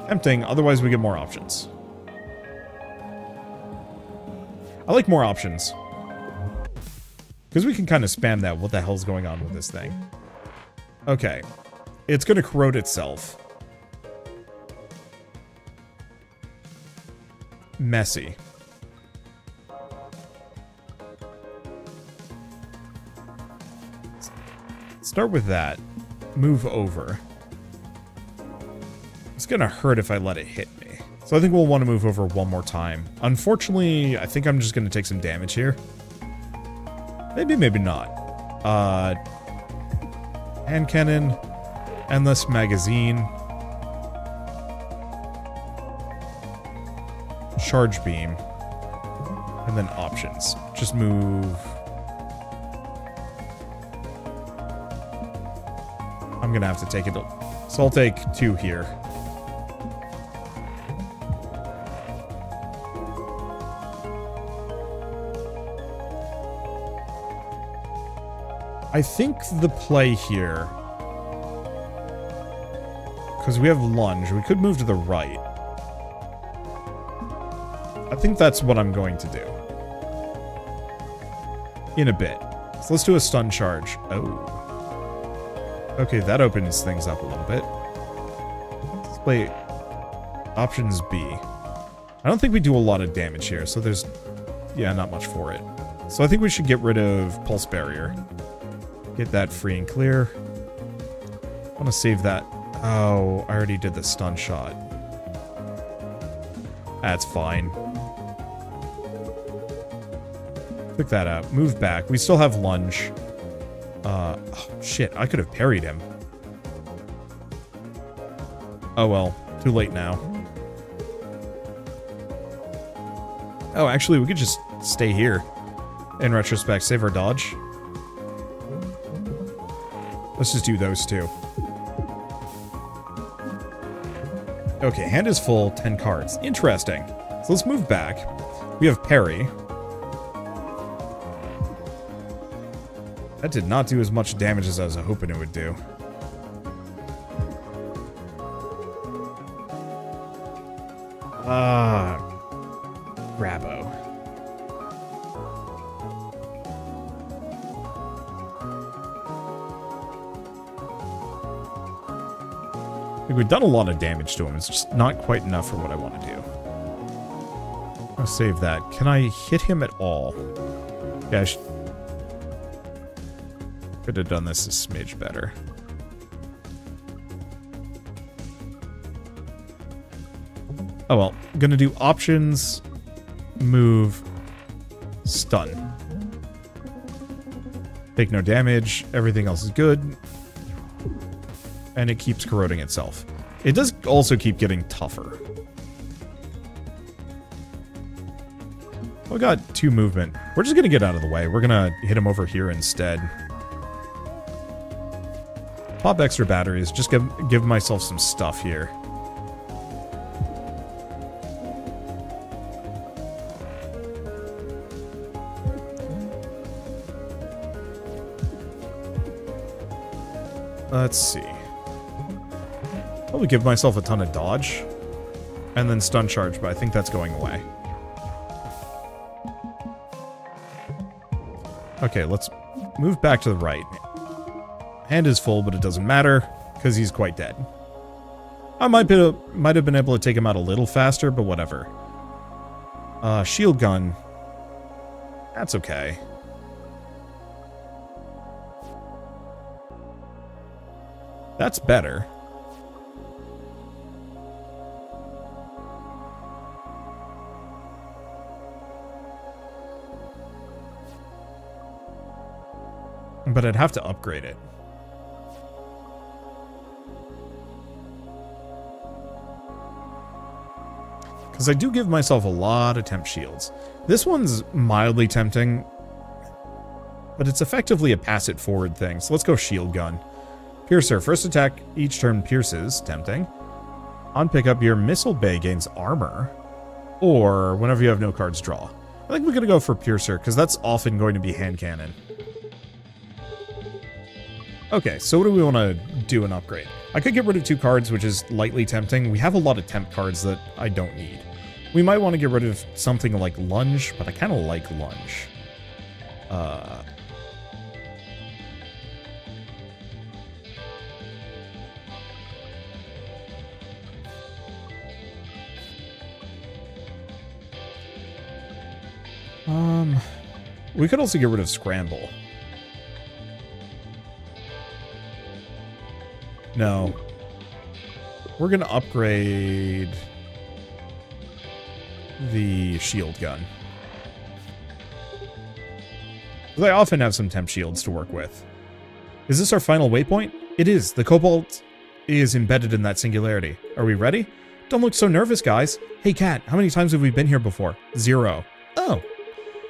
Tempting, otherwise we get more options. I like more options. Because we can kind of spam that. What the hell's going on with this thing? Okay. It's going to corrode itself. Messy. Start with that. Move over. It's going to hurt if I let it hit me. So I think we'll want to move over one more time. Unfortunately, I think I'm just going to take some damage here. Maybe, maybe not. Uh, hand cannon. Endless magazine. Charge beam. And then options. Just move. I'm gonna have to take it. So I'll take two here. I think the play here, because we have lunge, we could move to the right. I think that's what I'm going to do. In a bit. So let's do a stun charge. Oh. Okay, that opens things up a little bit. Let's play options B. I don't think we do a lot of damage here, so there's, yeah, not much for it. So I think we should get rid of Pulse Barrier. Get that free and clear. I want to save that. Oh, I already did the stun shot. That's fine. Pick that up. Move back. We still have lunge. Uh, oh, shit. I could have parried him. Oh, well. Too late now. Oh, actually, we could just stay here. In retrospect, save our dodge. Let's just do those two. Okay, hand is full. ten cards. Interesting. So let's move back. We have Peri. That did not do as much damage as I was hoping it would do. Ah, Grabbo. I think we've done a lot of damage to him. It's just not quite enough for what I want to do. I'll save that. Can I hit him at all? Yeah, I should... Could have done this a smidge better. Oh well, I'm gonna do options, move, stun. Take no damage, everything else is good. And it keeps corroding itself. It does also keep getting tougher. We got two movement. We're just gonna get out of the way. We're gonna hit him over here instead. Pop extra batteries. Just give, give myself some stuff here. Let's see. Probably give myself a ton of dodge. And then stun charge, but I think that's going away. Okay, let's move back to the right. Hand is full, but it doesn't matter, because he's quite dead. I might be, might have been able to take him out a little faster, but whatever. Uh, shield gun. That's okay. That's better. But I'd have to upgrade it. Because I do give myself a lot of temp shields. This one's mildly tempting. but it's effectively a pass-it-forward thing, so let's go shield gun. Piercer. First attack each turn pierces. Tempting. On pickup, your missile bay gains armor. Or whenever you have no cards, draw. I think we're going to go for Piercer, because that's often going to be hand cannon. Okay, so what do we want to do an upgrade? I could get rid of two cards, which is lightly tempting. We have a lot of temp cards that I don't need. We might want to get rid of something like Lunge, but I kind of like Lunge. Uh... Um, we could also get rid of Scramble. No. We're going to upgrade the shield gun. I often have some temp shields to work with. Is this our final waypoint? It is. The Cobalt is embedded in that singularity. Are we ready? Don't look so nervous, guys. Hey, Cat, how many times have we been here before? Zero. Oh.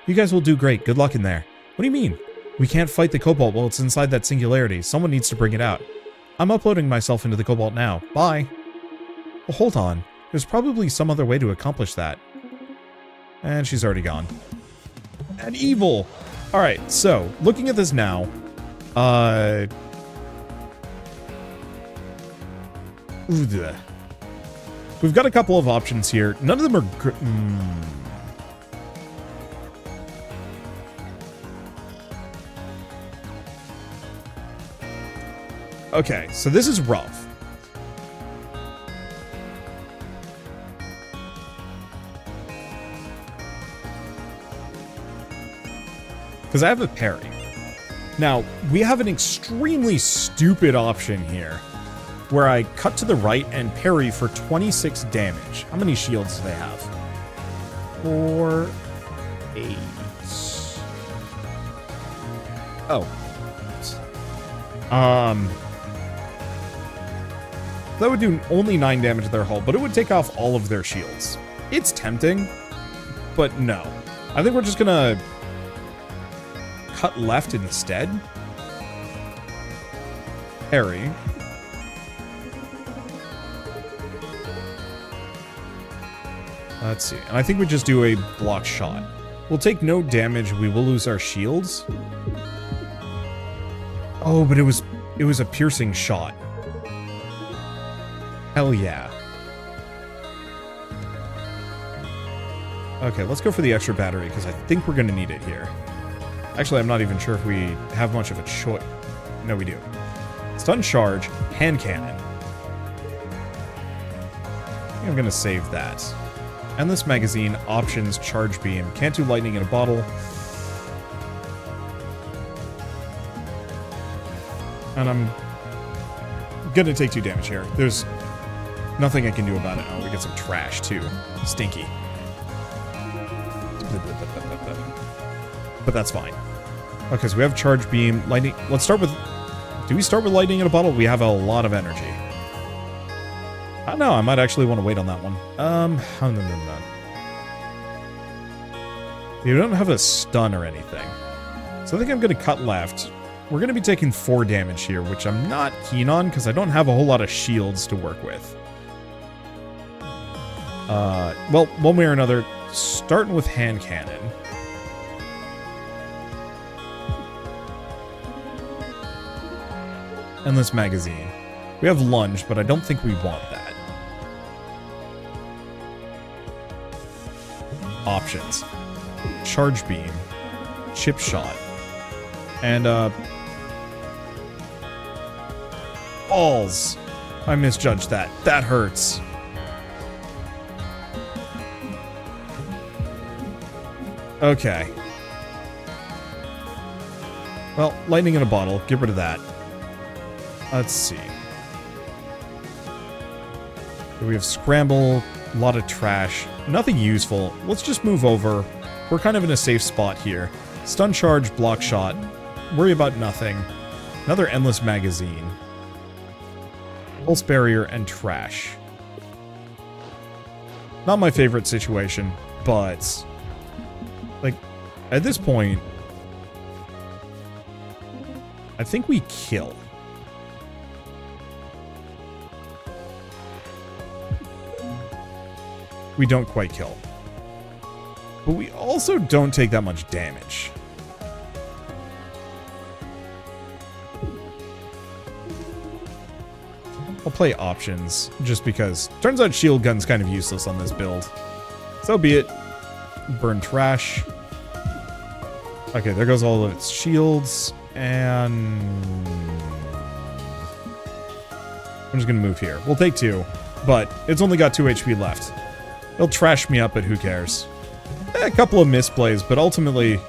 You guys will do great. Good luck in there. What do you mean? We can't fight the Cobalt while it's inside that singularity. Someone needs to bring it out. I'm uploading myself into the Cobalt now. Bye. Well, hold on. There's probably some other way to accomplish that. And she's already gone. And evil! Alright, so, looking at this now, uh... we've got a couple of options here. None of them are... Gr mm. Okay, so this is rough. Because I have a Peri. Now, we have an extremely stupid option here, where I cut to the right and Peri for twenty-six damage. How many shields do they have? Four, eight. Oh. Um... That would do only nine damage to their hull, but it would take off all of their shields. It's tempting, but no. I think we're just gonna cut left instead. Harry. Let's see. And I think we just do a block shot. We'll take no damage. We will lose our shields. Oh, but it was it was a piercing shot. Hell yeah. Okay, let's go for the extra battery, because I think we're going to need it here. Actually, I'm not even sure if we have much of a choice. No, we do. Stun charge, hand cannon. I think I'm going to save that. Endless magazine, options, charge beam. Can't do lightning in a bottle. And I'm going to take two damage here. There's... nothing I can do about it. Oh, we get some trash, too. Stinky. But that's fine. Okay, so we have charge beam, lightning... Let's start with... Do we start with lightning in a bottle? We have a lot of energy. I don't know. I might actually want to wait on that one. Um, no, no, no. You don't have a stun or anything. So I think I'm going to cut left. We're going to be taking four damage here, which I'm not keen on, because I don't have a whole lot of shields to work with. Uh, well, one way or another, starting with hand cannon. Endless magazine. We have lunge, but I don't think we want that. Options. Charge beam. Chip shot. And, uh... balls! I misjudged that. That hurts. Okay. Well, lightning in a bottle. Get rid of that. Let's see. We have scramble, a lot of trash. Nothing useful. Let's just move over. We're kind of in a safe spot here. Stun charge, block shot. Worry about nothing. Another endless magazine. Pulse barrier and trash. Not my favorite situation, but... like, at this point, I think we kill. We don't quite kill. But we also don't take that much damage. I'll play options, just because. Turns out shield gun's kind of useless on this build. So be it. Burn trash. Okay, there goes all of its shields. And I'm just gonna move here. We'll take two, but it's only got two H P left. It'll trash me up, but who cares? Eh, a couple of misplays, but ultimately,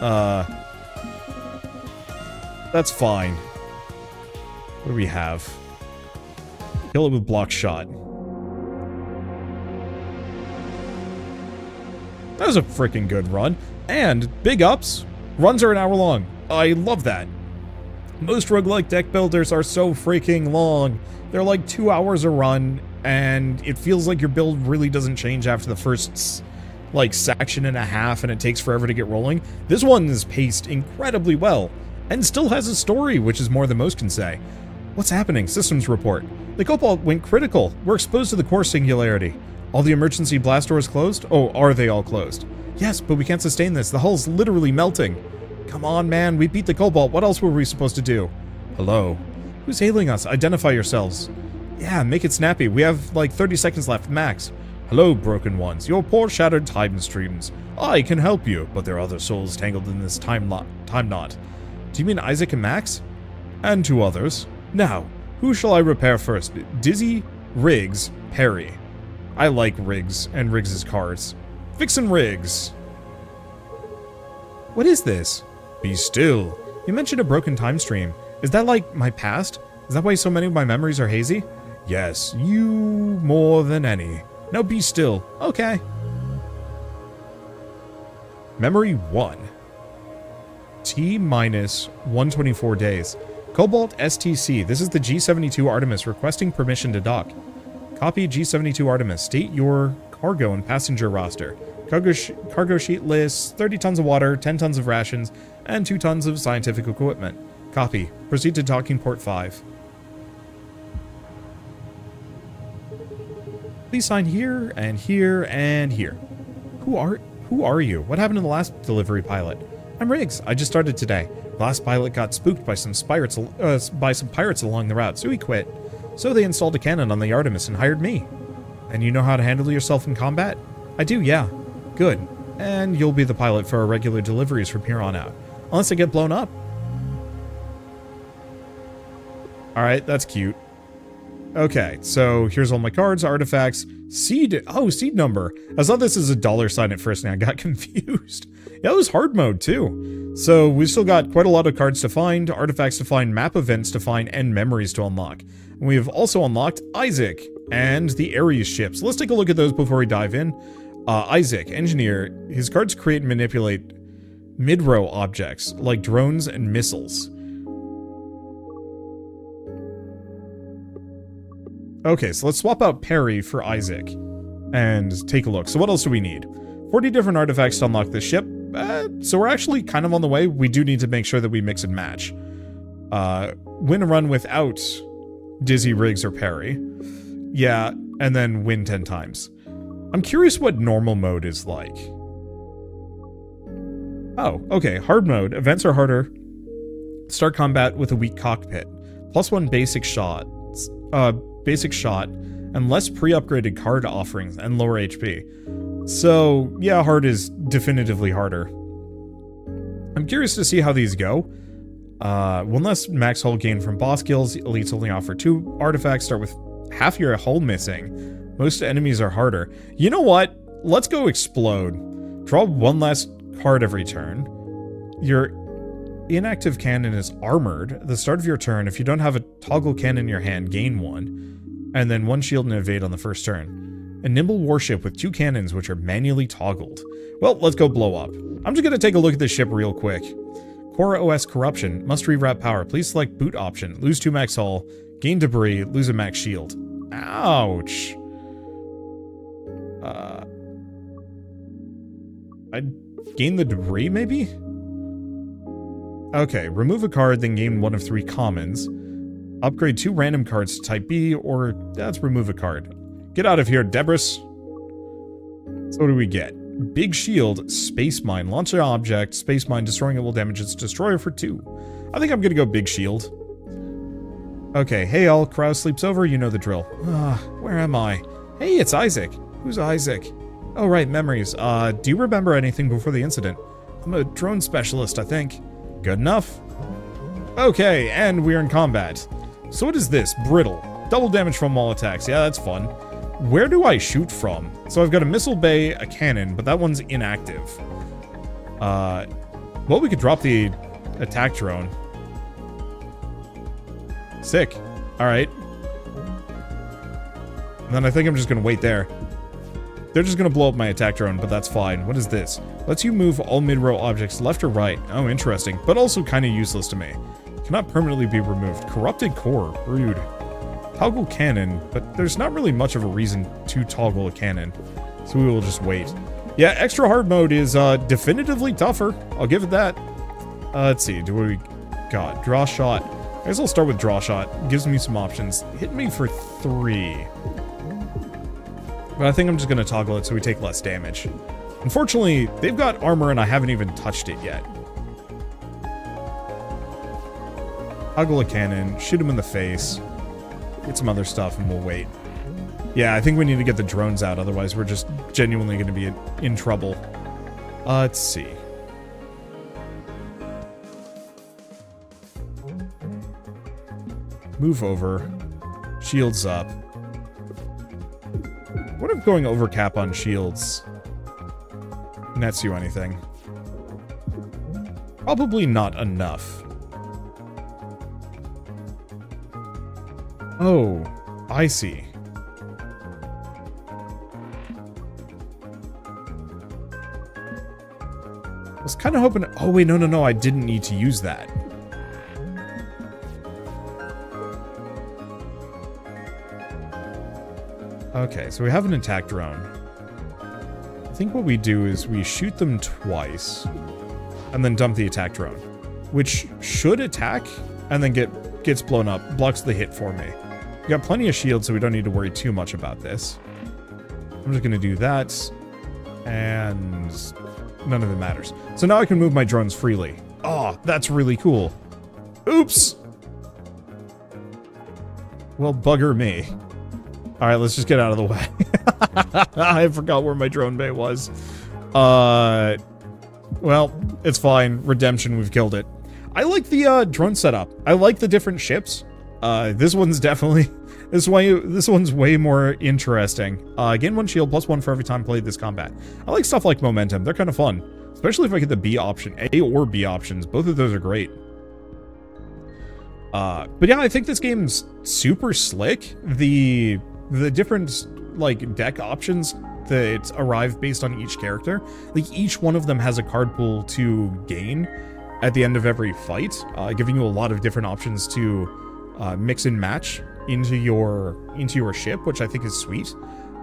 uh, that's fine. What do we have? Kill it with block shot. That was a freaking good run, and big ups. Runs are an hour long. I love that. Most roguelike deck builders are so freaking long. They're like two hours a run, and it feels like your build really doesn't change after the first, like, section and a half, and it takes forever to get rolling. This one's paced incredibly well, and still has a story, which is more than most can say. What's happening? Systems report. The Cobalt went critical. We're exposed to the core singularity. All the emergency blast doors closed? Oh, are they all closed? Yes, but we can't sustain this. The hull's literally melting. Come on, man, we beat the Cobalt. What else were we supposed to do? Hello? Who's hailing us? Identify yourselves. Yeah, make it snappy. We have like thirty seconds left, max. Hello, broken ones. Your poor shattered time streams. I can help you, but there are other souls tangled in this time, lo time knot. Do you mean Isaac and Max? And two others. Now, who shall I repair first? Dizzy, Riggs, Peri. I like Riggs and Riggs's cards. Fixin' Riggs. What is this? Be still. You mentioned a broken time stream. Is that like my past? Is that why so many of my memories are hazy? Yes, you more than any. Now be still. Okay. Memory one. T minus one twenty-four days. Cobalt S T C. This is the G seventy-two Artemis requesting permission to dock. Copy G seventy-two Artemis. State your cargo and passenger roster. Cargo, sh cargo sheet lists thirty tons of water, ten tons of rations, and two tons of scientific equipment. Copy. Proceed to docking port five. Please sign here, and here, and here. Who are who are you? What happened to the last delivery pilot? I'm Riggs. I just started today. Last pilot got spooked by some pirates, uh, by some pirates along the route, so he quit. So they installed a cannon on the Artemis and hired me. And you know how to handle yourself in combat? I do, yeah. Good. And you'll be the pilot for our regular deliveries from here on out. Unless I get blown up. Alright, that's cute. Okay, so here's all my cards, artifacts, seed... Oh, seed number. I saw this as a dollar sign at first and I got confused. Yeah, it was hard mode too. So we've still got quite a lot of cards to find, artifacts to find, map events to find, and memories to unlock. And we've also unlocked Isaac and the Ares ships. Let's take a look at those before we dive in. Uh, Isaac, engineer, his cards create and manipulate mid-row objects, like drones and missiles. Okay, so let's swap out Peri for Isaac and take a look. So what else do we need? forty different artifacts to unlock this ship. Uh, so we're actually kind of on the way. We do need to make sure that we mix and match. Uh, win a run without Dizzy, Riggs, or Peri. Yeah, and then win ten times. I'm curious what normal mode is like. Oh, okay. Hard mode. Events are harder. Start combat with a weak cockpit. Plus one basic shot. Uh, basic shot. And less pre-upgraded card offerings and lower H P. So, yeah, hard is definitively harder. I'm curious to see how these go. Uh, one less max hull gain from boss kills. Elites only offer two artifacts. Start with half your hull missing. Most enemies are harder. You know what? Let's go explode. Draw one last card every turn. Your inactive cannon is armored. At the start of your turn, if you don't have a toggle cannon in your hand, gain one. And then one shield and evade on the first turn. A nimble warship with two cannons which are manually toggled. Well, let's go blow up. I'm just gonna take a look at this ship real quick. Core O S corruption. Must rewrap power. Please select boot option. Lose two max hull. Gain debris. Lose a max shield. Ouch. Uh, I'd gain the debris, maybe? Okay, remove a card, then gain one of three commons. Upgrade two random cards to type B, or let's remove a card. Get out of here, Debris. So what do we get? Big Shield, Space Mine. Launch an object, Space Mine, destroying it will damage its destroyer for two. I think I'm gonna go Big Shield. Okay, hey all, crowd sleeps over, you know the drill. Ah, where am I? Hey, it's Isaac. Who's Isaac? Oh right, memories. Uh, do you remember anything before the incident? I'm a drone specialist, I think. Good enough. Okay, and we're in combat. So what is this? Brittle. Double damage from all attacks. Yeah, that's fun. Where do I shoot from? So I've got a missile bay, a cannon, but that one's inactive. Uh, well, we could drop the attack drone. Sick. Alright. And then I think I'm just gonna wait there. They're just gonna blow up my attack drone, but that's fine. What is this? Lets you move all mid-row objects left or right. Oh, interesting, but also kinda useless to me. Cannot permanently be removed. Corrupted core. Rude. Toggle cannon, but there's not really much of a reason to toggle a cannon, so we will just wait. Yeah, extra hard mode is uh, definitively tougher. I'll give it that. Uh, let's see, do what we got? Draw shot. I guess I'll start with draw shot. Gives me some options. Hit me for three. But I think I'm just gonna toggle it so we take less damage. Unfortunately, they've got armor and I haven't even touched it yet. Toggle a cannon, shoot him in the face. Get some other stuff and we'll wait. Yeah, I think we need to get the drones out, otherwise we're just genuinely going to be in, in trouble. Uh, let's see. Move over. Shields up. What if going over cap on shields nets you anything? Probably not enough. Oh, I see. I was kind of hoping... Oh, wait, no, no, no, I didn't need to use that. Okay, so we have an attack drone. I think what we do is we shoot them twice, and then dump the attack drone, which should attack, and then get gets blown up, blocks the hit for me. We got plenty of shields, so we don't need to worry too much about this. I'm just gonna do that, and none of it matters. So now I can move my drones freely. Oh, that's really cool. Oops! Well, bugger me. Alright, let's just get out of the way. I forgot where my drone bay was. Uh, well, it's fine. Redemption, we've killed it. I like the uh, drone setup. I like the different ships. Uh, this one's definitely... This way, this one's way more interesting. Uh, gain one shield, plus one for every time played this combat. I like stuff like momentum. They're kind of fun. Especially if I get the B option. A or B options. Both of those are great. Uh, but yeah, I think this game's super slick. The, the different, like, deck options that arrive based on each character. Like, each one of them has a card pool to gain at the end of every fight. Uh, giving you a lot of different options to... Uh, mix and match into your into your ship, which I think is sweet.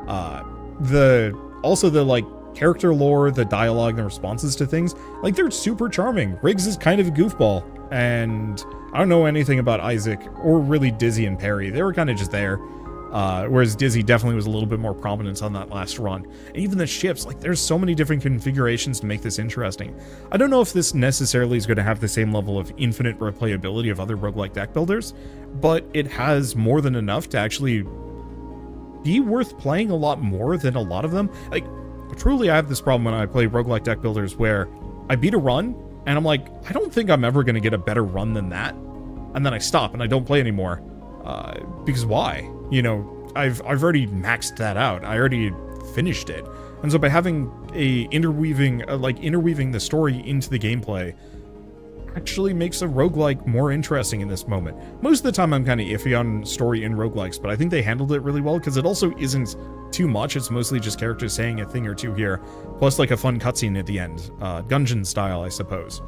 Uh, the also the like character lore, the dialogue, the responses to things, like they're super charming. Riggs is kind of a goofball, and I don't know anything about Isaac or really Dizzy and Peri. They were kind of just there, uh, whereas Dizzy definitely was a little bit more prominent on that last run. And even the ships, like there's so many different configurations to make this interesting. I don't know if this necessarily is going to have the same level of infinite replayability of other roguelike deck builders, but it has more than enough to actually be worth playing a lot more than a lot of them. Like, truly, I have this problem when I play roguelike deck builders where I beat a run, and I'm like, I don't think I'm ever going to get a better run than that. And then I stop, and I don't play anymore. Uh, because why? You know, I've, I've already maxed that out. I already finished it. And so by having a interweaving, uh, like, interweaving the story into the gameplay... actually makes a roguelike more interesting in this moment. Most of the time I'm kind of iffy on story in roguelikes, but I think they handled it really well because it also isn't too much. It's mostly just characters saying a thing or two here, plus like a fun cutscene at the end, uh, Gungeon style, I suppose.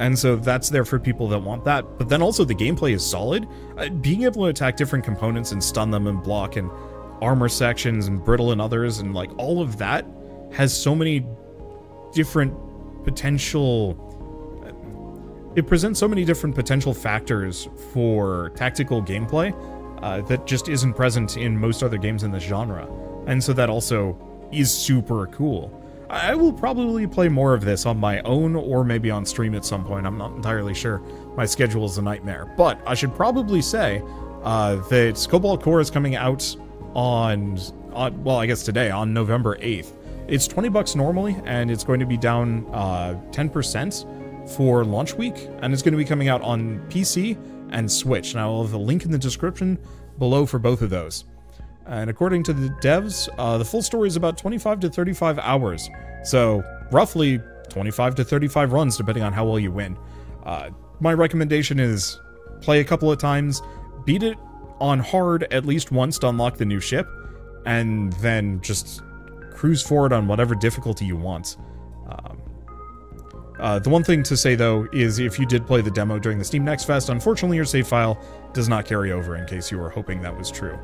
And so that's there for people that want that, but then also the gameplay is solid. Uh, being able to attack different components and stun them and block and armor sections and brittle and others and like all of that has so many different potential it presents so many different potential factors for tactical gameplay uh, that just isn't present in most other games in this genre. And so that also is super cool. I will probably play more of this on my own or maybe on stream at some point. I'm not entirely sure. My schedule is a nightmare. But I should probably say uh, that Cobalt Core is coming out on, on, well, I guess today, on November eighth. It's twenty bucks normally, and it's going to be down uh, ten percent for launch week. And it's going to be coming out on P C and Switch. And I will have a link in the description below for both of those. And according to the devs, uh, the full story is about twenty-five to thirty-five hours. So roughly twenty-five to thirty-five runs, depending on how well you win. Uh, my recommendation is play a couple of times, beat it on hard at least once to unlock the new ship, and then just cruise forward on whatever difficulty you want. Um, uh, the one thing to say, though, is if you did play the demo during the Steam Next Fest, unfortunately your save file does not carry over, in case you were hoping that was true.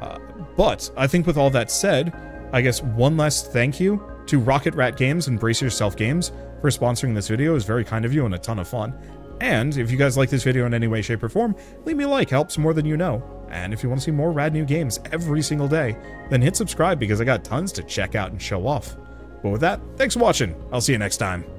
Uh, but I think with all that said, I guess one last thank you to Rocket Rat Games and Brace Yourself Games for sponsoring this video. It's very kind of you and a ton of fun. And if you guys like this video in any way, shape, or form, leave me a like. Helps more than you know. And if you want to see more rad new games every single day, then hit subscribe because I got tons to check out and show off. But with that, thanks for watching. I'll see you next time.